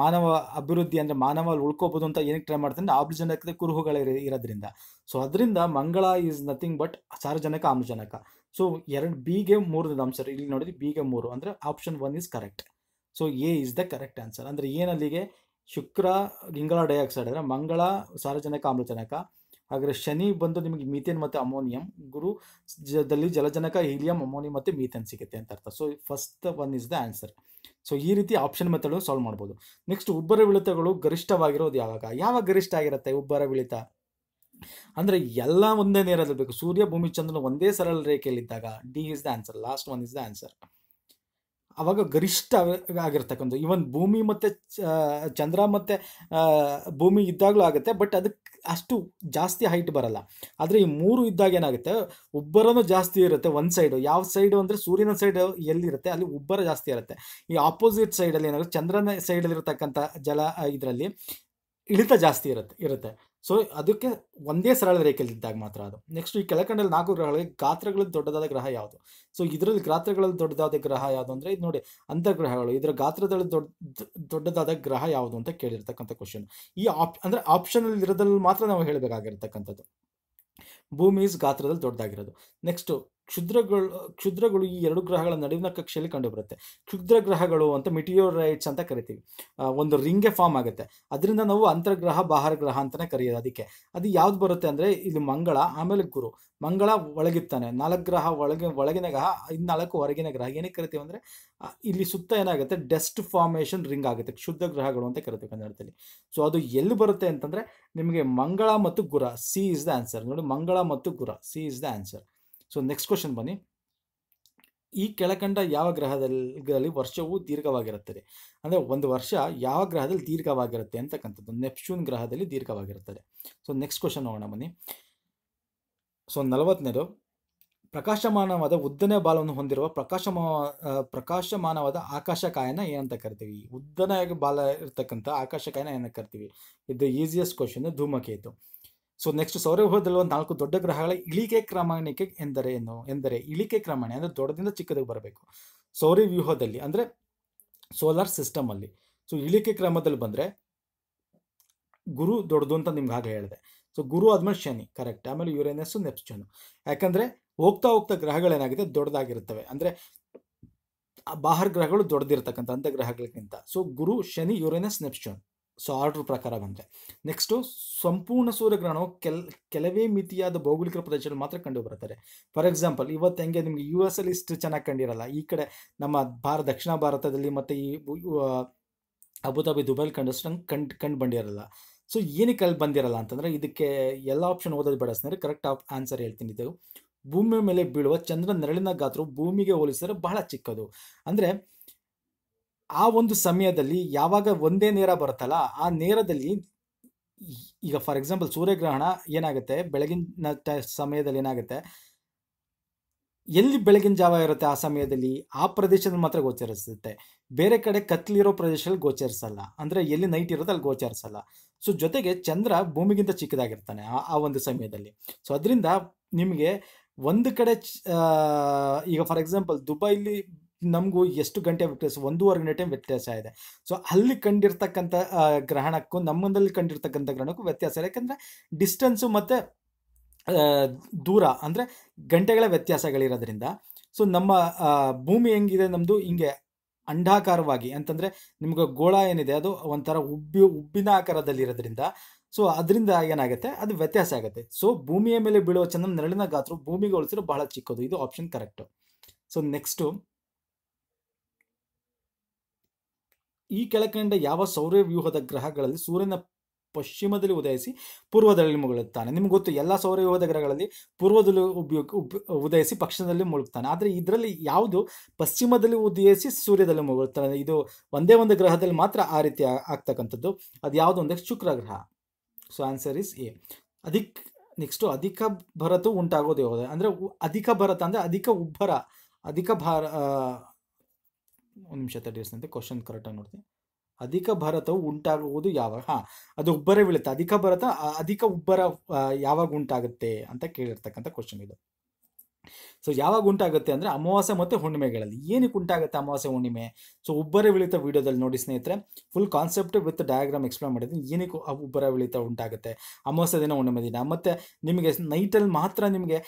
ಮಾನವ ಅಭಿವೃದ್ಧಿ ಅಂದರೆ ಮಾನವ ಉಳ್ಕೋಬೋದು ಅಂತ ಏನಕ್ಕೆ ಟ್ರೈ ಮಾಡ್ತಾನೆ? ಆಮ್ಲಜನಕದ ಕುರುಹುಗಳು ಇರೋದ್ರಿಂದ. ಸೊ ಅದರಿಂದ ಮಂಗಳ ಈಸ್ ನಥಿಂಗ್ ಬಟ್ ಸಾರಜನಕ ಆಮ್ಲಜನಕ. ಸೊ 2 ಬಿಗೆ 3 ಆನ್ಸರ್. ಇಲ್ಲಿ ನೋಡಿದ್ರೆ ಬಿಗೆ 3 ಅಂದರೆ option 1 is correct. So A is the correct answer. ಅಂದರೆ ಏನಲ್ಲಿಗೆ ಶುಕ್ರ ಇಂಗಾಲ ಡೈಆಕ್ಸೈಡ್ ಅಂದರೆ ಮಂಗಳ ಸಾರಜನಕ ಆಮ್ಲಜನಕ, ಹಾಗೆ ಶನಿ ಬಂದು ನಿಮಗೆ ಮೀಥೇನ್ ಮತ್ತು ಅಮೋನಿಯಂ, ಗುರುದಲ್ಲಿ ಜಲಜನಕ ಹೀಲಿಯಂ ಅಮೋನಿಯಂ ಮತ್ತು ಮೀಥೇನ್ ಸಿಗುತ್ತೆ ಅಂತ ಅರ್ಥ. So first 1 is the answer. So ಈ ರೀತಿ ಆಪ್ಷನ್ ಮೆಥಡು ಸಾಲ್ವ್ ಮಾಡ್ಬೋದು. ನೆಕ್ಸ್ಟ್, ಉಬ್ಬರವಿಳಿತಗಳು ಗರಿಷ್ಠವಾಗಿರೋದು ಯಾವಾಗ? ಯಾವಾಗ ಗರಿಷ್ಠ ಆಗಿರುತ್ತೆ ಉಬ್ಬರವಿಳಿತ ಅಂದರೆ? ಎಲ್ಲ ಒಂದೇ ನೇರದಲ್ಲಿರಬೇಕು. ಸೂರ್ಯ ಭೂಮಿ ಚಂದ್ರನ ಒಂದೇ ಸರಳ ರೇಖೆಯಲ್ಲಿದ್ದಾಗ. D is the answer. Last 1 is the answer. ಅವಾಗ ಗರಿಷ್ಠ ಆಗಿರ್ತಕ್ಕಂಥ ಇವನ್ ಭೂಮಿ ಮತ್ತು ಚಂದ್ರ ಮತ್ತು ಭೂಮಿ ಇದ್ದಾಗಲೂ ಆಗುತ್ತೆ, ಬಟ್ ಅದಕ್ಕೆ ಅಷ್ಟು ಜಾಸ್ತಿ ಹೈಟ್ ಬರಲ್ಲ. ಆದರೆ ಈ ಮೂರು ಇದ್ದಾಗ ಏನಾಗುತ್ತೆ, ಉಬ್ಬರನೂ ಜಾಸ್ತಿ ಇರುತ್ತೆ. ಒಂದು ಸೈಡು ಯಾವ ಸೈಡು ಅಂದರೆ ಸೂರ್ಯನ ಸೈಡ್ ಎಲ್ಲಿರುತ್ತೆ ಅಲ್ಲಿ ಉಬ್ಬರ ಜಾಸ್ತಿ ಇರುತ್ತೆ. ಈ ಆಪೋಸಿಟ್ ಸೈಡಲ್ಲಿ ಏನಾಗುತ್ತೆ, ಚಂದ್ರನ ಸೈಡಲ್ಲಿರ್ತಕ್ಕಂಥ ಜಲ ಇದರಲ್ಲಿ ಇಳಿತ ಜಾಸ್ತಿ ಇರುತ್ತೆ. ಸೊ ಅದಕ್ಕೆ ಒಂದೇ ಸರಳ ರೇಖೆಯಲ್ಲಿದ್ದಾಗ ಮಾತ್ರ ಅದು. ನೆಕ್ಸ್ಟ್ ಈ ಕೆಳಕಂಡಲ್ಲಿ 4 ಗ್ರಹಗಳಿಗೆ ಗಾತ್ರಗಳಲ್ಲಿ ದೊಡ್ಡದಾದ ಗ್ರಹ ಯಾವುದು? ಸೊ ಇದರಲ್ಲಿ ಗಾತ್ರಗಳಲ್ಲಿ ದೊಡ್ಡದಾದ ಗ್ರಹ ಯಾವುದು ಅಂದರೆ ಇದು ನೋಡಿ ಅಂತರ್ಗ್ರಹಗಳು. ಇದರ ಗಾತ್ರದಲ್ಲಿ ದೊಡ್ಡದಾದ ಗ್ರಹ ಯಾವುದು ಅಂತ ಕೇಳಿರ್ತಕ್ಕಂಥ ಕ್ವಶನ್. ಈ ಅಂದರೆ ಆಪ್ಷನಲ್ಲಿ ಇರೋದ್ರಲ್ಲಿ ಮಾತ್ರ ನಾವು ಹೇಳಬೇಕಾಗಿರ್ತಕ್ಕಂಥದ್ದು. ಭೂಮಿ ಗಾತ್ರದಲ್ಲಿ ದೊಡ್ಡದಾಗಿರೋದು. ನೆಕ್ಸ್ಟು ಕ್ಷುದ್ರಗಳು ಈ ಎರಡು ಗ್ರಹಗಳ ನಡುವಿನ ಕಕ್ಷೆಯಲ್ಲಿ ಕಂಡುಬರುತ್ತೆ. ಕ್ಷುದ್ರ ಗ್ರಹಗಳು ಅಂತ ಮಿಟಿಯೋರೈಟ್ಸ್ ಅಂತ ಕರಿತೀವಿ. ಒಂದು ರಿಂಗೆ ಫಾರ್ಮ್ ಆಗುತ್ತೆ, ಅದರಿಂದ ನಾವು ಅಂತರ್ಗ್ರಹ ಬಾಹರ್ಗ್ರಹ ಅಂತಲೇ ಕರೆಯೋದು. ಅದಕ್ಕೆ ಅದು ಯಾವ್ದು ಬರುತ್ತೆ ಅಂದರೆ ಇಲ್ಲಿ ಮಂಗಳ ಆಮೇಲೆ ಗುರು. ಮಂಗಳ ಒಳಗಿರ್ತಾನೆ, 4 ಗ್ರಹ ಒಳಗಿನ ಗ್ರಹ, 4 ಹೊರಗಿನ ಗ್ರಹ. ಏನಕ್ಕೆ ಕರಿತೀವಿ ಅಂದರೆ ಇಲ್ಲಿ ಸುತ್ತ ಏನಾಗುತ್ತೆ ಡಸ್ಟ್ ಫಾರ್ಮೇಷನ್ ರಿಂಗ್ ಆಗುತ್ತೆ, ಕ್ಷುದ್ರ ಗ್ರಹಗಳು ಅಂತ ಕರಿತೀವಿ ಕನ್ನಡದಲ್ಲಿ. ಸೊ ಅದು ಎಲ್ಲಿ ಬರುತ್ತೆ ಅಂತಂದರೆ ನಿಮಗೆ ಮಂಗಳ ಮತ್ತು ಗುರ. C is the answer. ನೋಡಿ ಮಂಗಳ ಮತ್ತು ಗುರ, C is the answer. So next question ಬನ್ನಿ. ಈ ಕೆಳಕಂಡ ಯಾವ ಗ್ರಹದಲ್ಲಿ ವರ್ಷವು ದೀರ್ಘವಾಗಿರುತ್ತದೆ ಅಂದರೆ ಒಂದು ವರ್ಷ ಯಾವ ಗ್ರಹದಲ್ಲಿ ದೀರ್ಘವಾಗಿರುತ್ತೆ ಅಂತಕ್ಕಂಥದ್ದು. ನೆಪ್ಚೂನ್ ಗ್ರಹದಲ್ಲಿ ದೀರ್ಘವಾಗಿರುತ್ತದೆ. ಸೊ ನೆಕ್ಸ್ಟ್ ಕ್ವಶನ್ ನೋಡೋಣ ಬನ್ನಿ. ಸೊ 40ನೇದು, ಪ್ರಕಾಶಮಾನವಾದ ಉದ್ದನೆಯ ಬಾಲವನ್ನು ಹೊಂದಿರುವ ಪ್ರಕಾಶಮಾನವಾದ ಆಕಾಶಕಾಯನ ಏನಂತ ಕರಿತೀವಿ? ಉದ್ದನೆಯ ಬಾಲ ಇರತಕ್ಕಂಥ ಆಕಾಶಕಾಯನ ಏನಂತ ಕರಿತೀವಿ? ಇದು ಈಸಿಯೆಸ್ಟ್ ಕ್ವಶನ್, ಧೂಮಕೇತು. ಸೊ ನೆಕ್ಸ್ಟ್, ಸೌರವ್ಯೂಹದಲ್ಲಿ 4 ದೊಡ್ಡ ಗ್ರಹಗಳ ಇಳಿಕೆ ಕ್ರಮಣಿಕೆ ಎಂದರೆ ಏನು? ಎಂದರೆ ಇಳಿಕೆ ಕ್ರಮಣೆ ಅಂದರೆ ದೊಡ್ಡದಿಂದ ಚಿಕ್ಕದಕ್ಕೆ ಬರಬೇಕು. ಸೌರವ್ಯೂಹದಲ್ಲಿ ಅಂದರೆ ಸೋಲಾರ್ ಸಿಸ್ಟಮಲ್ಲಿ. ಸೊ ಇಳಿಕೆ ಕ್ರಮದಲ್ಲಿ ಬಂದರೆ ಗುರು ದೊಡ್ಡದು ಅಂತ ನಿಮ್ಗೆ ಹಾಗೆ ಹೇಳಿದೆ. ಸೊ ಗುರು ಆದಮೇಲೆ ಶನಿ, ಕರೆಕ್ಟ್. ಆಮೇಲೆ ಯುರೇನಸ್ಸು, ನೆಪ್ಚೂನು. ಯಾಕಂದರೆ ಹೋಗ್ತಾ ಹೋಗ್ತಾ ಗ್ರಹಗಳೇನಾಗಿದೆ ದೊಡ್ಡದಾಗಿರ್ತವೆ. ಅಂದರೆ ಬಾಹರ್ ಗ್ರಹಗಳು ದೊಡ್ಡದಿರ್ತಕ್ಕಂಥ ಅಂಥ ಗ್ರಹಗಳಿಗಿಂತ. ಸೊ ಗುರು, Shani, Uranus, Neptune. So order ಪ್ರಕಾರ ಬಂದರೆ ನೆಕ್ಸ್ಟು, ಸಂಪೂರ್ಣ ಸೂರ್ಯಗ್ರಹಣವು ಕೆಲವೇ ಮಿತಿಯಾದ ಭೌಗೋಳಿಕ ಪ್ರದೇಶದಲ್ಲಿ ಮಾತ್ರ ಕಂಡುಬರುತ್ತಾರೆ. ಫಾರ್ ಎಕ್ಸಾಂಪಲ್, ಇವತ್ತು ಹೆಂಗೆ ನಿಮಗೆ US ಅಲ್ಲಿ ಇಷ್ಟು ಚೆನ್ನಾಗಿ ಕಂಡಿರಲ್ಲ, ಈ ಕಡೆ ನಮ್ಮ ದಕ್ಷಿಣ ಭಾರತದಲ್ಲಿ ಮತ್ತು ಈ ಅಬುದಾಬಿ ದುಬೈಲಿ ಕಂಡು ಬಂದಿರಲ್ಲ. ಸೊ ಏನಕ್ಕೆ ಅಲ್ಲಿ ಬಂದಿರಲ್ಲ ಅಂತಂದರೆ ಇದಕ್ಕೆ ಎಲ್ಲ ಆಪ್ಷನ್ ಓದೋದು ಬೇಡ ಸ್ನೇಹಿತರೆ, ಕರೆಕ್ಟ್ ಆನ್ಸರ್ ಹೇಳ್ತೀನಿ. ಇದು ಭೂಮಿಯ ಮೇಲೆ ಬೀಳುವ ಚಂದ್ರ ನೆರಳಿನ ಗಾತ್ರವು ಭೂಮಿಗೆ ಹೋಲಿಸಿದರೆ ಬಹಳ ಚಿಕ್ಕದು. ಅಂದರೆ ಆ ಒಂದು ಸಮಯದಲ್ಲಿ ಯಾವಾಗ ಒಂದೇ ನೇರ ಬರುತ್ತಲ್ಲ ಆ ನೇರದಲ್ಲಿ, ಈಗ ಫಾರ್ ಎಕ್ಸಾಂಪಲ್ ಸೂರ್ಯಗ್ರಹಣ ಏನಾಗುತ್ತೆ ಬೆಳಗಿನ ಸಮಯದಲ್ಲಿ ಏನಾಗುತ್ತೆ, ಎಲ್ಲಿ ಬೆಳಗಿನ ಜಾವ ಇರುತ್ತೆ ಆ ಸಮಯದಲ್ಲಿ ಆ ಪ್ರದೇಶದಲ್ಲಿ ಮಾತ್ರ ಗೋಚರಿಸುತ್ತೆ. ಬೇರೆ ಕಡೆ ಕತ್ಲಿರೋ ಪ್ರದೇಶದಲ್ಲಿ ಗೋಚರಿಸಲ್ಲ. ಅಂದರೆ ಎಲ್ಲಿ ನೈಟ್ ಇರುತ್ತೆ ಅಲ್ಲಿ ಗೋಚರಿಸಲ್ಲ. ಸೊ ಜೊತೆಗೆ ಚಂದ್ರ ಭೂಮಿಗಿಂತ ಚಿಕ್ಕದಾಗಿರ್ತಾನೆ ಆ ಒಂದು ಸಮಯದಲ್ಲಿ. ಸೊ ಅದರಿಂದ ನಿಮಗೆ ಒಂದು ಕಡೆ ಈಗ ಫಾರ್ ಎಕ್ಸಾಂಪಲ್ ದುಬೈಲಿ ನಮಗೂ ಎಷ್ಟು ಗಂಟೆ ವ್ಯತ್ಯಾಸ, 1.5 ಗಂಟೆ ವ್ಯತ್ಯಾಸ ಇದೆ. ಸೊ ಅಲ್ಲಿ ಕಂಡಿರ್ತಕ್ಕಂಥ ಗ್ರಹಣಕ್ಕೂ ನಮ್ಮಲ್ಲಿ ಕಂಡಿರ್ತಕ್ಕಂಥ ಗ್ರಹಣಕ್ಕೂ ವ್ಯತ್ಯಾಸ ಇದೆ. ಯಾಕೆಂದರೆ ಡಿಸ್ಟೆನ್ಸು ಮತ್ತು ದೂರ ಅಂದರೆ ಗಂಟೆಗಳ ವ್ಯತ್ಯಾಸಗಳಿರೋದ್ರಿಂದ. ಸೊ ನಮ್ಮ ಭೂಮಿ ಹೆಂಗಿದೆ ನಮ್ಮದು ಹಿಂಗೆ ಅಂಡಾಕಾರವಾಗಿ ಅಂತಂದರೆ ನಿಮ್ಗೆ ಗೋಳ ಏನಿದೆ ಅದು ಒಂಥರ ಉಬ್ಬಿನ ಆಕಾರದಲ್ಲಿರೋದ್ರಿಂದ. ಸೊ ಅದರಿಂದ ಏನಾಗುತ್ತೆ ಅದು ವ್ಯತ್ಯಾಸ ಆಗುತ್ತೆ. ಸೊ ಭೂಮಿಯ ಮೇಲೆ ಬೀಳುವ ಚಂದ್ರ ನೆರಳಿನ ಗಾತ್ರ ಭೂಮಿಗೆ ಹೋಲಿಸಿದ್ರೆ ಬಹಳ ಚಿಕ್ಕದು. ಇದು ಆಪ್ಷನ್ ಕರೆಕ್ಟು. ಸೊ ನೆಕ್ಸ್ಟು, ಈ ಕೆಳಕಂಡ ಯಾವ ಸೌರವ್ಯೂಹದ ಗ್ರಹಗಳಲ್ಲಿ ಸೂರ್ಯನ ಪಶ್ಚಿಮದಲ್ಲಿ ಉದಯಿಸಿ ಪೂರ್ವದಲ್ಲಿ ಮುಳುಗುತ್ತಾನೆ? ನಿಮ್ಗೆ ಗೊತ್ತು ಎಲ್ಲ ಸೌರವ್ಯೂಹದ ಗ್ರಹಗಳಲ್ಲಿ ಪೂರ್ವದಲ್ಲಿ ಉದಯಿಸಿ ಪಶ್ಚಿಮದಲ್ಲಿ ಮುಳುಗ್ತಾನೆ. ಆದರೆ ಇದರಲ್ಲಿ ಯಾವುದು ಪಶ್ಚಿಮದಲ್ಲಿ ಉದಯಿಸಿ ಸೂರ್ಯದಲ್ಲಿ ಮುಳುಗುತ್ತಾನೆ? ಇದು ಒಂದೇ ಒಂದು ಗ್ರಹದಲ್ಲಿ ಮಾತ್ರ ಆ ರೀತಿ ಆಗ್ತಕ್ಕಂಥದ್ದು. ಅದು ಯಾವುದು ಅಂದರೆ ಶುಕ್ರ ಗ್ರಹ. So answer is A. Next, ಅಧಿಕ ಭರತು ಉಂಟಾಗೋದು ಯಾವುದು? ಅಂದರೆ ಅಧಿಕ ಭರತ ಅಂದರೆ ಅಧಿಕ ಉಬ್ಬರ, ಅಧಿಕ ಭಾರ. ಒಂದು ನಿಮಿಷ ತಡೆಯಂತೆ ಕ್ವಶನ್ ಕರೆಕ್ಟಾಗಿ ನೋಡ್ತೀನಿ. ಅಧಿಕ ಭಾರತವು ಉಂಟಾಗುವುದು ಯಾವಾಗ? ಹಾಂ, ಅದು ಉಬ್ಬರ ಬೀಳುತ್ತೆ. ಅಧಿಕ ಭಾರತ ಅಧಿಕ ಉಬ್ಬರ ಯಾವಾಗ ಉಂಟಾಗುತ್ತೆ ಅಂತ ಕೇಳಿರ್ತಕ್ಕಂಥ ಕ್ವಶನ್ ಇದು. ಸೊ ಯಾವಾಗ ಉಂಟಾಗುತ್ತೆ ಅಂದರೆ ಅಮಾವಾಸ್ಯೆ ಮತ್ತು ಹುಣ್ಣಿಮೆಗಳಲ್ಲಿ. ಏನಕ್ಕೆ ಉಂಟಾಗುತ್ತೆ ಅಮಾವಾಸ್ಯೆ ಹುಣ್ಣಿಮೆ? ಸೊ ಉಬ್ಬರ ಬೀಳಿತ ವಿಡಿಯೋದಲ್ಲಿ ನೋಡಿ ಸ್ನೇಹಿತರೆ, full concept with diagram explain ಮಾಡಿದ್ದೀನಿ. ಏನಕ್ಕೆ ಉಬ್ಬರ ಬೀಳಿತ ಉಂಟಾಗುತ್ತೆ ಅಮಾವಾಸ್ಯೆ ದಿನ ಹುಣ್ಣಿಮೆ ದಿನ ಮತ್ತು ನಿಮಗೆ ನೈಟಲ್ಲಿ ಮಾತ್ರ ನಿಮಗೆ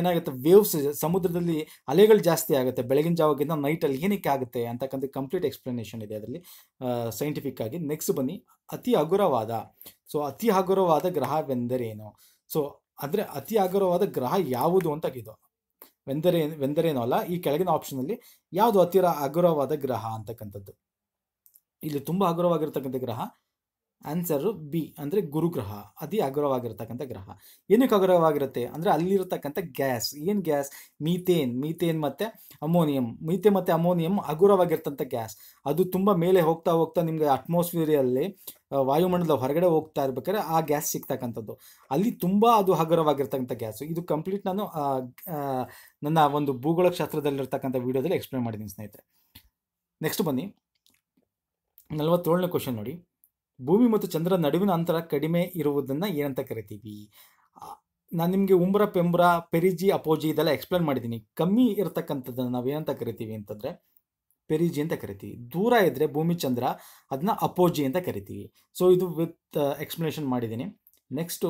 ಏನಾಗುತ್ತೆ ವೇವ್ಸ್ ಸಮುದ್ರದಲ್ಲಿ ಅಲೆಗಳು ಜಾಸ್ತಿ ಆಗುತ್ತೆ ಬೆಳಗಿನ ಜಾವಕ್ಕಿಂತ ನೈಟಲ್ಲಿ. ಏನಕ್ಕೆ ಆಗುತ್ತೆ ಅಂತಕ್ಕಂಥ ಕಂಪ್ಲೀಟ್ ಎಕ್ಸ್ಪ್ಲನೇಷನ್ ಇದೆ ಅದರಲ್ಲಿ ಸೈಂಟಿಫಿಕ್ ಆಗಿ. ನೆಕ್ಸ್ಟ್ ಬನ್ನಿ, ಅತಿ ಹಗುರವಾದ ಗ್ರಹವೆಂದರೇನು? ಸೊ ಅಂದರೆ ಅತಿ ಹಗುರವಾದ ಗ್ರಹ ಯಾವುದು ಅಂತ ಇದು ವೆಂದರೇನು ಅಲ್ಲ, ಈ ಕೆಳಗಿನ ಆಪ್ಷನಲ್ಲಿ ಯಾವುದು ಹತ್ತಿರ ಹಗುರವಾದ ಗ್ರಹ ಅಂತಕ್ಕಂಥದ್ದು. ಇಲ್ಲಿ ತುಂಬ ಹಗುರವಾಗಿರ್ತಕ್ಕಂಥ ಗ್ರಹ ಆನ್ಸರ್ ಬಿ ಅಂದರೆ ಗುರುಗ್ರಹ, ಅತಿ ಹಗುರವಾಗಿರ್ತಕ್ಕಂಥ ಗ್ರಹ. ಏನಕ್ಕೆ ಹಗುರವಾಗಿರುತ್ತೆ ಅಂದರೆ ಅಲ್ಲಿರತಕ್ಕಂಥ ಗ್ಯಾಸ್, ಏನು ಗ್ಯಾಸ್? ಮೀಥೇನ್. ಮೀಥೇನ್ ಮತ್ತು ಅಮೋನಿಯಂ, ಮೀಥೇನ್ ಮತ್ತು ಅಮೋನಿಯಂ ಹಗುರವಾಗಿರ್ತಂಥ ಗ್ಯಾಸ್. ಅದು ತುಂಬ ಮೇಲೆ ಹೋಗ್ತಾ ಹೋಗ್ತಾ ನಿಮಗೆ ಅಟ್ಮಾಸ್ಫಿಯರಲ್ಲಿ ವಾಯುಮಂಡಲದ ಹೊರಗಡೆ ಹೋಗ್ತಾ ಇರ್ಬೇಕಾದ್ರೆ ಆ ಗ್ಯಾಸ್ ಸಿಗ್ತಕ್ಕಂಥದ್ದು. ಅಲ್ಲಿ ತುಂಬ ಅದು ಹಗುರವಾಗಿರ್ತಕ್ಕಂಥ ಗ್ಯಾಸು. ಇದು ಕಂಪ್ಲೀಟ್ ನಾನು ನನ್ನ ಒಂದು ಭೂಗೋಳಶಾಸ್ತ್ರದಲ್ಲಿರ್ತಕ್ಕಂಥ ವಿಡಿಯೋದಲ್ಲಿ ಎಕ್ಸ್ಪ್ಲೇನ್ ಮಾಡಿದ್ದೀನಿ ಸ್ನೇಹಿತರೆ. ನೆಕ್ಸ್ಟ್ ಬನ್ನಿ 47ನೇ ಕ್ವಶನ್ ನೋಡಿ. ಭೂಮಿ ಮತ್ತು ಚಂದ್ರ ನಡುವಿನ ಅಂತರ ಕಡಿಮೆ ಇರುವುದನ್ನು ಏನಂತ ಕರಿತೀವಿ? ನಾನು ನಿಮಗೆ ಉಂಬ್ರ, ಪೆಂಬ್ರ, ಪೆರಿಜಿ, ಅಪೋಜಿ ಇದೆಲ್ಲ ಎಕ್ಸ್ಪ್ಲೇನ್ ಮಾಡಿದ್ದೀನಿ. ಕಮ್ಮಿ ಇರತಕ್ಕಂಥದ್ದನ್ನು ನಾವು ಏನಂತ ಕರಿತೀವಿ ಅಂತಂದರೆ ಪೆರಿಜಿ ಅಂತ ಕರಿತೀವಿ. ದೂರ ಇದ್ದರೆ ಭೂಮಿ ಚಂದ್ರ ಅದನ್ನ ಅಪೋಜಿ ಅಂತ ಕರಿತೀವಿ. ಸೊ ಇದು ವಿತ್ ಎಕ್ಸ್ಪ್ಲನೇಷನ್ ಮಾಡಿದ್ದೀನಿ. ನೆಕ್ಸ್ಟು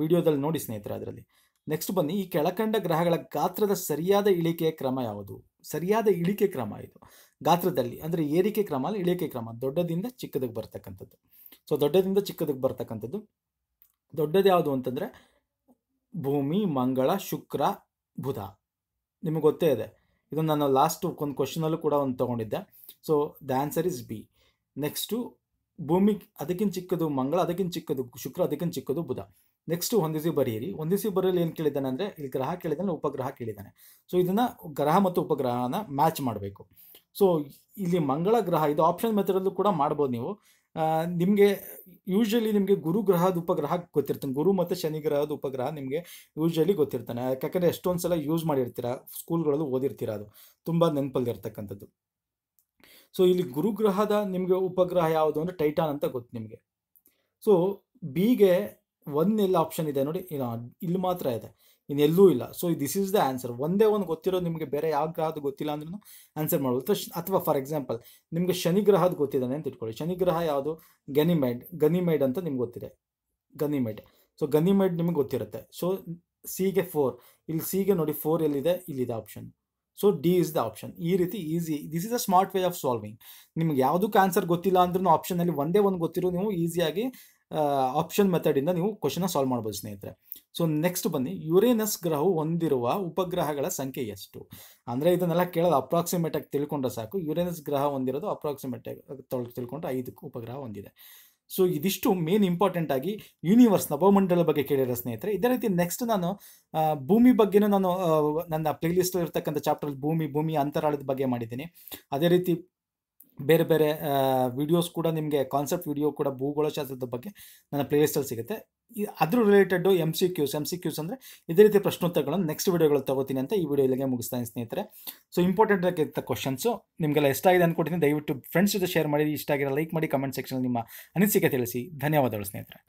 ವಿಡಿಯೋದಲ್ಲಿ ನೋಡಿ ಸ್ನೇಹಿತರೆ ಅದರಲ್ಲಿ. ನೆಕ್ಸ್ಟ್ ಬನ್ನಿ, ಈ ಕೆಳಕಂಡ ಗ್ರಹಗಳ ಗಾತ್ರದ ಸರಿಯಾದ ಇಳಿಕೆಯ ಕ್ರಮ ಯಾವುದು? ಸರಿಯಾದ ಇಳಿಕೆ ಕ್ರಮ ಇದು ಗಾತ್ರದಲ್ಲಿ ಅಂದರೆ ಏರಿಕೆ ಕ್ರಮ ಅಲ್ಲ, ಇಳಿಕೆ ಕ್ರಮ. ದೊಡ್ಡದಿಂದ ಚಿಕ್ಕದಕ್ಕೆ ಬರ್ತಕ್ಕಂಥದ್ದು. ಸೊ ದೊಡ್ಡದಿಂದ ಚಿಕ್ಕದಕ್ಕೆ ಬರ್ತಕ್ಕಂಥದ್ದು ದೊಡ್ಡದು ಯಾವುದು ಅಂತಂದರೆ ಭೂಮಿ, ಮಂಗಳ, ಶುಕ್ರ, ಬುಧ. ನಿಮಗೆ ಗೊತ್ತೇ ಇದೆ, ಇದನ್ನು ನಾನು ಲಾಸ್ಟ್ ಒಂದು ಕ್ವಶನಲ್ಲೂ ಕೂಡ ಒಂದು ತೊಗೊಂಡಿದ್ದೆ. So the answer is B. Next ಭೂಮಿ ಅದಕ್ಕಿಂತ ಚಿಕ್ಕದು, ಮಂಗಳ ಅದಕ್ಕಿಂತ ಚಿಕ್ಕದು, ಶುಕ್ರ ಅದಕ್ಕಿಂತ ಚಿಕ್ಕದು, ಬುಧ. ನೆಕ್ಸ್ಟು ಹೊಂದಿಸಿ ಬರೆಯಿರಿ. ಹೊಂದಿಸಿ ಬರೆಯಲ್ಲಿ ಏನು ಕೇಳಿದ್ದಾನೆ ಅಂದರೆ ಇಲ್ಲಿ ಗ್ರಹ ಕೇಳಿದ್ದಾನೆ, ಉಪಗ್ರಹ ಕೇಳಿದ್ದಾನೆ. ಸೊ ಇದನ್ನು ಗ್ರಹ ಮತ್ತು ಉಪಗ್ರಹನ ಮ್ಯಾಚ್ ಮಾಡಬೇಕು. ಸೊ ಇಲ್ಲಿ ಮಂಗಳ ಗ್ರಹ ಇದು ಆಪ್ಷನ್ ಮೆಥಡಲ್ಲೂ ಕೂಡ ಮಾಡ್ಬೋದು ನೀವು. ನಿಮಗೆ ಯೂಶ್ವಲಿ ನಿಮಗೆ ಗುರು ಗ್ರಹದ ಉಪಗ್ರಹ ಗೊತ್ತಿರ್ತಾನೆ, ಗುರು ಮತ್ತು ಶನಿ ಗ್ರಹದ ಉಪಗ್ರಹ ನಿಮಗೆ ಯೂಶ್ವಲಿ ಗೊತ್ತಿರ್ತಾನೆ. ಯಾಕಂದರೆ ಎಷ್ಟೊಂದು ಸಲ ಯೂಸ್ ಮಾಡಿರ್ತೀರ, ಸ್ಕೂಲ್ಗಳಲ್ಲೂ ಓದಿರ್ತೀರ, ಅದು ತುಂಬ ನೆನಪಲ್ಲಿ ಇರ್ತಕ್ಕಂಥದ್ದು. ಸೊ ಇಲ್ಲಿ ಗುರುಗ್ರಹದ ನಿಮಗೆ ಉಪಗ್ರಹ ಯಾವುದು ಅಂದರೆ ಟೈಟಾನ್ ಅಂತ ಗೊತ್ತು ನಿಮಗೆ. ಸೊ ಬಿಗೆ ಒಂದೆಲ್ಲ ಆಪ್ಷನ್ ಇದೆ ನೋಡಿ, ಇಲ್ಲಿ ಮಾತ್ರ ಇದೆ, ಇನ್ನೆಲ್ಲೂ ಇಲ್ಲ. So this is the answer. ಒಂದೇ ಒಂದು ಗೊತ್ತಿರೋದು ನಿಮಗೆ, ಬೇರೆ ಯಾವ ಗ್ರಹದ್ದು ಗೊತ್ತಿಲ್ಲ ಅಂದ್ರೂ ಆನ್ಸರ್ ಮಾಡ್ಬೋದು. ಅಥವಾ ಫಾರ್ ಎಕ್ಸಾಂಪಲ್ ನಿಮಗೆ ಶನಿ ಗ್ರಹದ ಗೊತ್ತಿದ್ದಾನೆ ಅಂತ ಇಟ್ಕೊಳ್ಳಿ. ಶನಿ ಗ್ರಹ ಯಾವುದು? ಗನಿಮೇಡ್. ಗನಿಮೇಡ್ ಅಂತ ನಿಮ್ಗೆ ಗೊತ್ತಿದೆ, ಗನಿಮೇಡ್. ಸೊ ಗನಿಮೇಡ್ ನಿಮ್ಗೆ ಗೊತ್ತಿರುತ್ತೆ. ಸೊ ಸಿಗೆ 4, ಇಲ್ಲಿ ಸಿಗೆ ನೋಡಿ 4 ಎಲ್ಲಿದೆ, ಇಲ್ಲಿದೆ option. So D is the option. ಈ ರೀತಿ easy, this is a smart way of solving. ನಿಮ್ಗೆ ಯಾವುದಕ್ಕೆ ಆನ್ಸರ್ ಗೊತ್ತಿಲ್ಲ ಅಂದ್ರೂ ಆಪ್ಷನಲ್ಲಿ ಒಂದೇ ಒಂದು ಗೊತ್ತಿರೋ ನೀವು ಈಸಿಯಾಗಿ ಆಪ್ಷನ್ ಮೆಥಡಿಂದ ನೀವು ಕ್ವಶನ್ನ ಸಾಲ್ವ್ ಮಾಡ್ಬೋದು ಸ್ನೇಹಿತರೆ. ಸೊ ನೆಕ್ಸ್ಟ್ ಬನ್ನಿ, ಯುರೇನಸ್ ಗ್ರಹವು ಹೊಂದಿರುವ ಉಪಗ್ರಹಗಳ ಸಂಖ್ಯೆ ಎಷ್ಟು? ಅಂದರೆ ಇದನ್ನೆಲ್ಲ ಕೇಳೋದು ಅಪ್ರಾಕ್ಸಿಮೇಟಾಗಿ ತಿಳ್ಕೊಂಡ್ರೆ ಸಾಕು. ಯುರೇನಸ್ ಗ್ರಹ ಹೊಂದಿರೋದು ಅಪ್ರಾಕ್ಸಿಮೇಟಾಗಿ ತಿಳ್ಕೊಂಡ್ರೆ 5 ಉಪಗ್ರಹ ಹೊಂದಿದೆ. ಸೊ ಇದಿಷ್ಟು ಮೇನ್ ಇಂಪಾರ್ಟೆಂಟ್ ಆಗಿ ಯೂನಿವರ್ಸ್ನ ಭೂಮಂಡಲದ ಬಗ್ಗೆ ಕೇಳಿರೋ ಸ್ನೇಹಿತರೆ. ಇದೇ ರೀತಿ ನೆಕ್ಸ್ಟ್ ನಾನು ಭೂಮಿ ಬಗ್ಗೆನೂ ನಾನು ನನ್ನ ಪ್ಲೇಲಿಸ್ಟಲ್ಲಿ ಇರ್ತಕ್ಕಂಥ ಚಾಪ್ಟರ್ ಭೂಮಿ ಅಂತರಾಳದ ಬಗ್ಗೆ ಮಾಡಿದ್ದೀನಿ. ಅದೇ ರೀತಿ ಬೇರೆ ಬೇರೆ ವಿಡಿಯೋಸ್ ಕೂಡ ನಿಮಗೆ, ಕಾನ್ಸೆಪ್ಟ್ ವಿಡಿಯೋ ಕೂಡ ಭೂಗೋಳಶಾಸ್ತ್ರದ ಬಗ್ಗೆ ನನ್ನ ಪ್ಲೇಲಿಸ್ಟಲ್ಲಿ ಸಿಗುತ್ತೆ. ಅದ್ರ ರಿಲೇಟೆಡ್ ಎಮ್ ಸಿ ಕ್ಯೂಸ್ ಅಂದರೆ ಇದೇ ರೀತಿ ಪ್ರಶ್ನೋತ್ತರಗಳನ್ನು ನೆಕ್ಸ್ಟ್ ವಿಡಿಯೋಗಳು ತಗೋತೀನಿ ಅಂತ ಈ ವಿಡಿಯೋ ಇಲ್ಲಿಗೆ ಮುಗಿಸ್ತಾನೆ ಸ್ನೇಹಿತರೆ. ಸೊ ಇಂಪಾರ್ಟೆಂಟ್ ಆಗಿರ್ತ ಕ್ವಶನ್ಸು ನಿಮಗೆಲ್ಲ ಎಷ್ಟಾಗಿದೆ ಅಂದ್ಕೊಡ್ತೀನಿ. ದಯವಿಟ್ಟು ಫ್ರೆಂಡ್ಸ್ ಜೊತೆ ಶೇರ್ ಮಾಡಿ, ಇಷ್ಟ ಆಗಿರೋ ಲೈಕ್ ಮಾಡಿ, ಕಮೆಂಟ್ ಸೆಕ್ಷನಲ್ಲಿ ನಿಮ್ಮ ಅನಿಸಿಕೆ ತಿಳಿಸಿ. ಧನ್ಯವಾದಗಳು ಸ್ನೇಹಿತರೆ.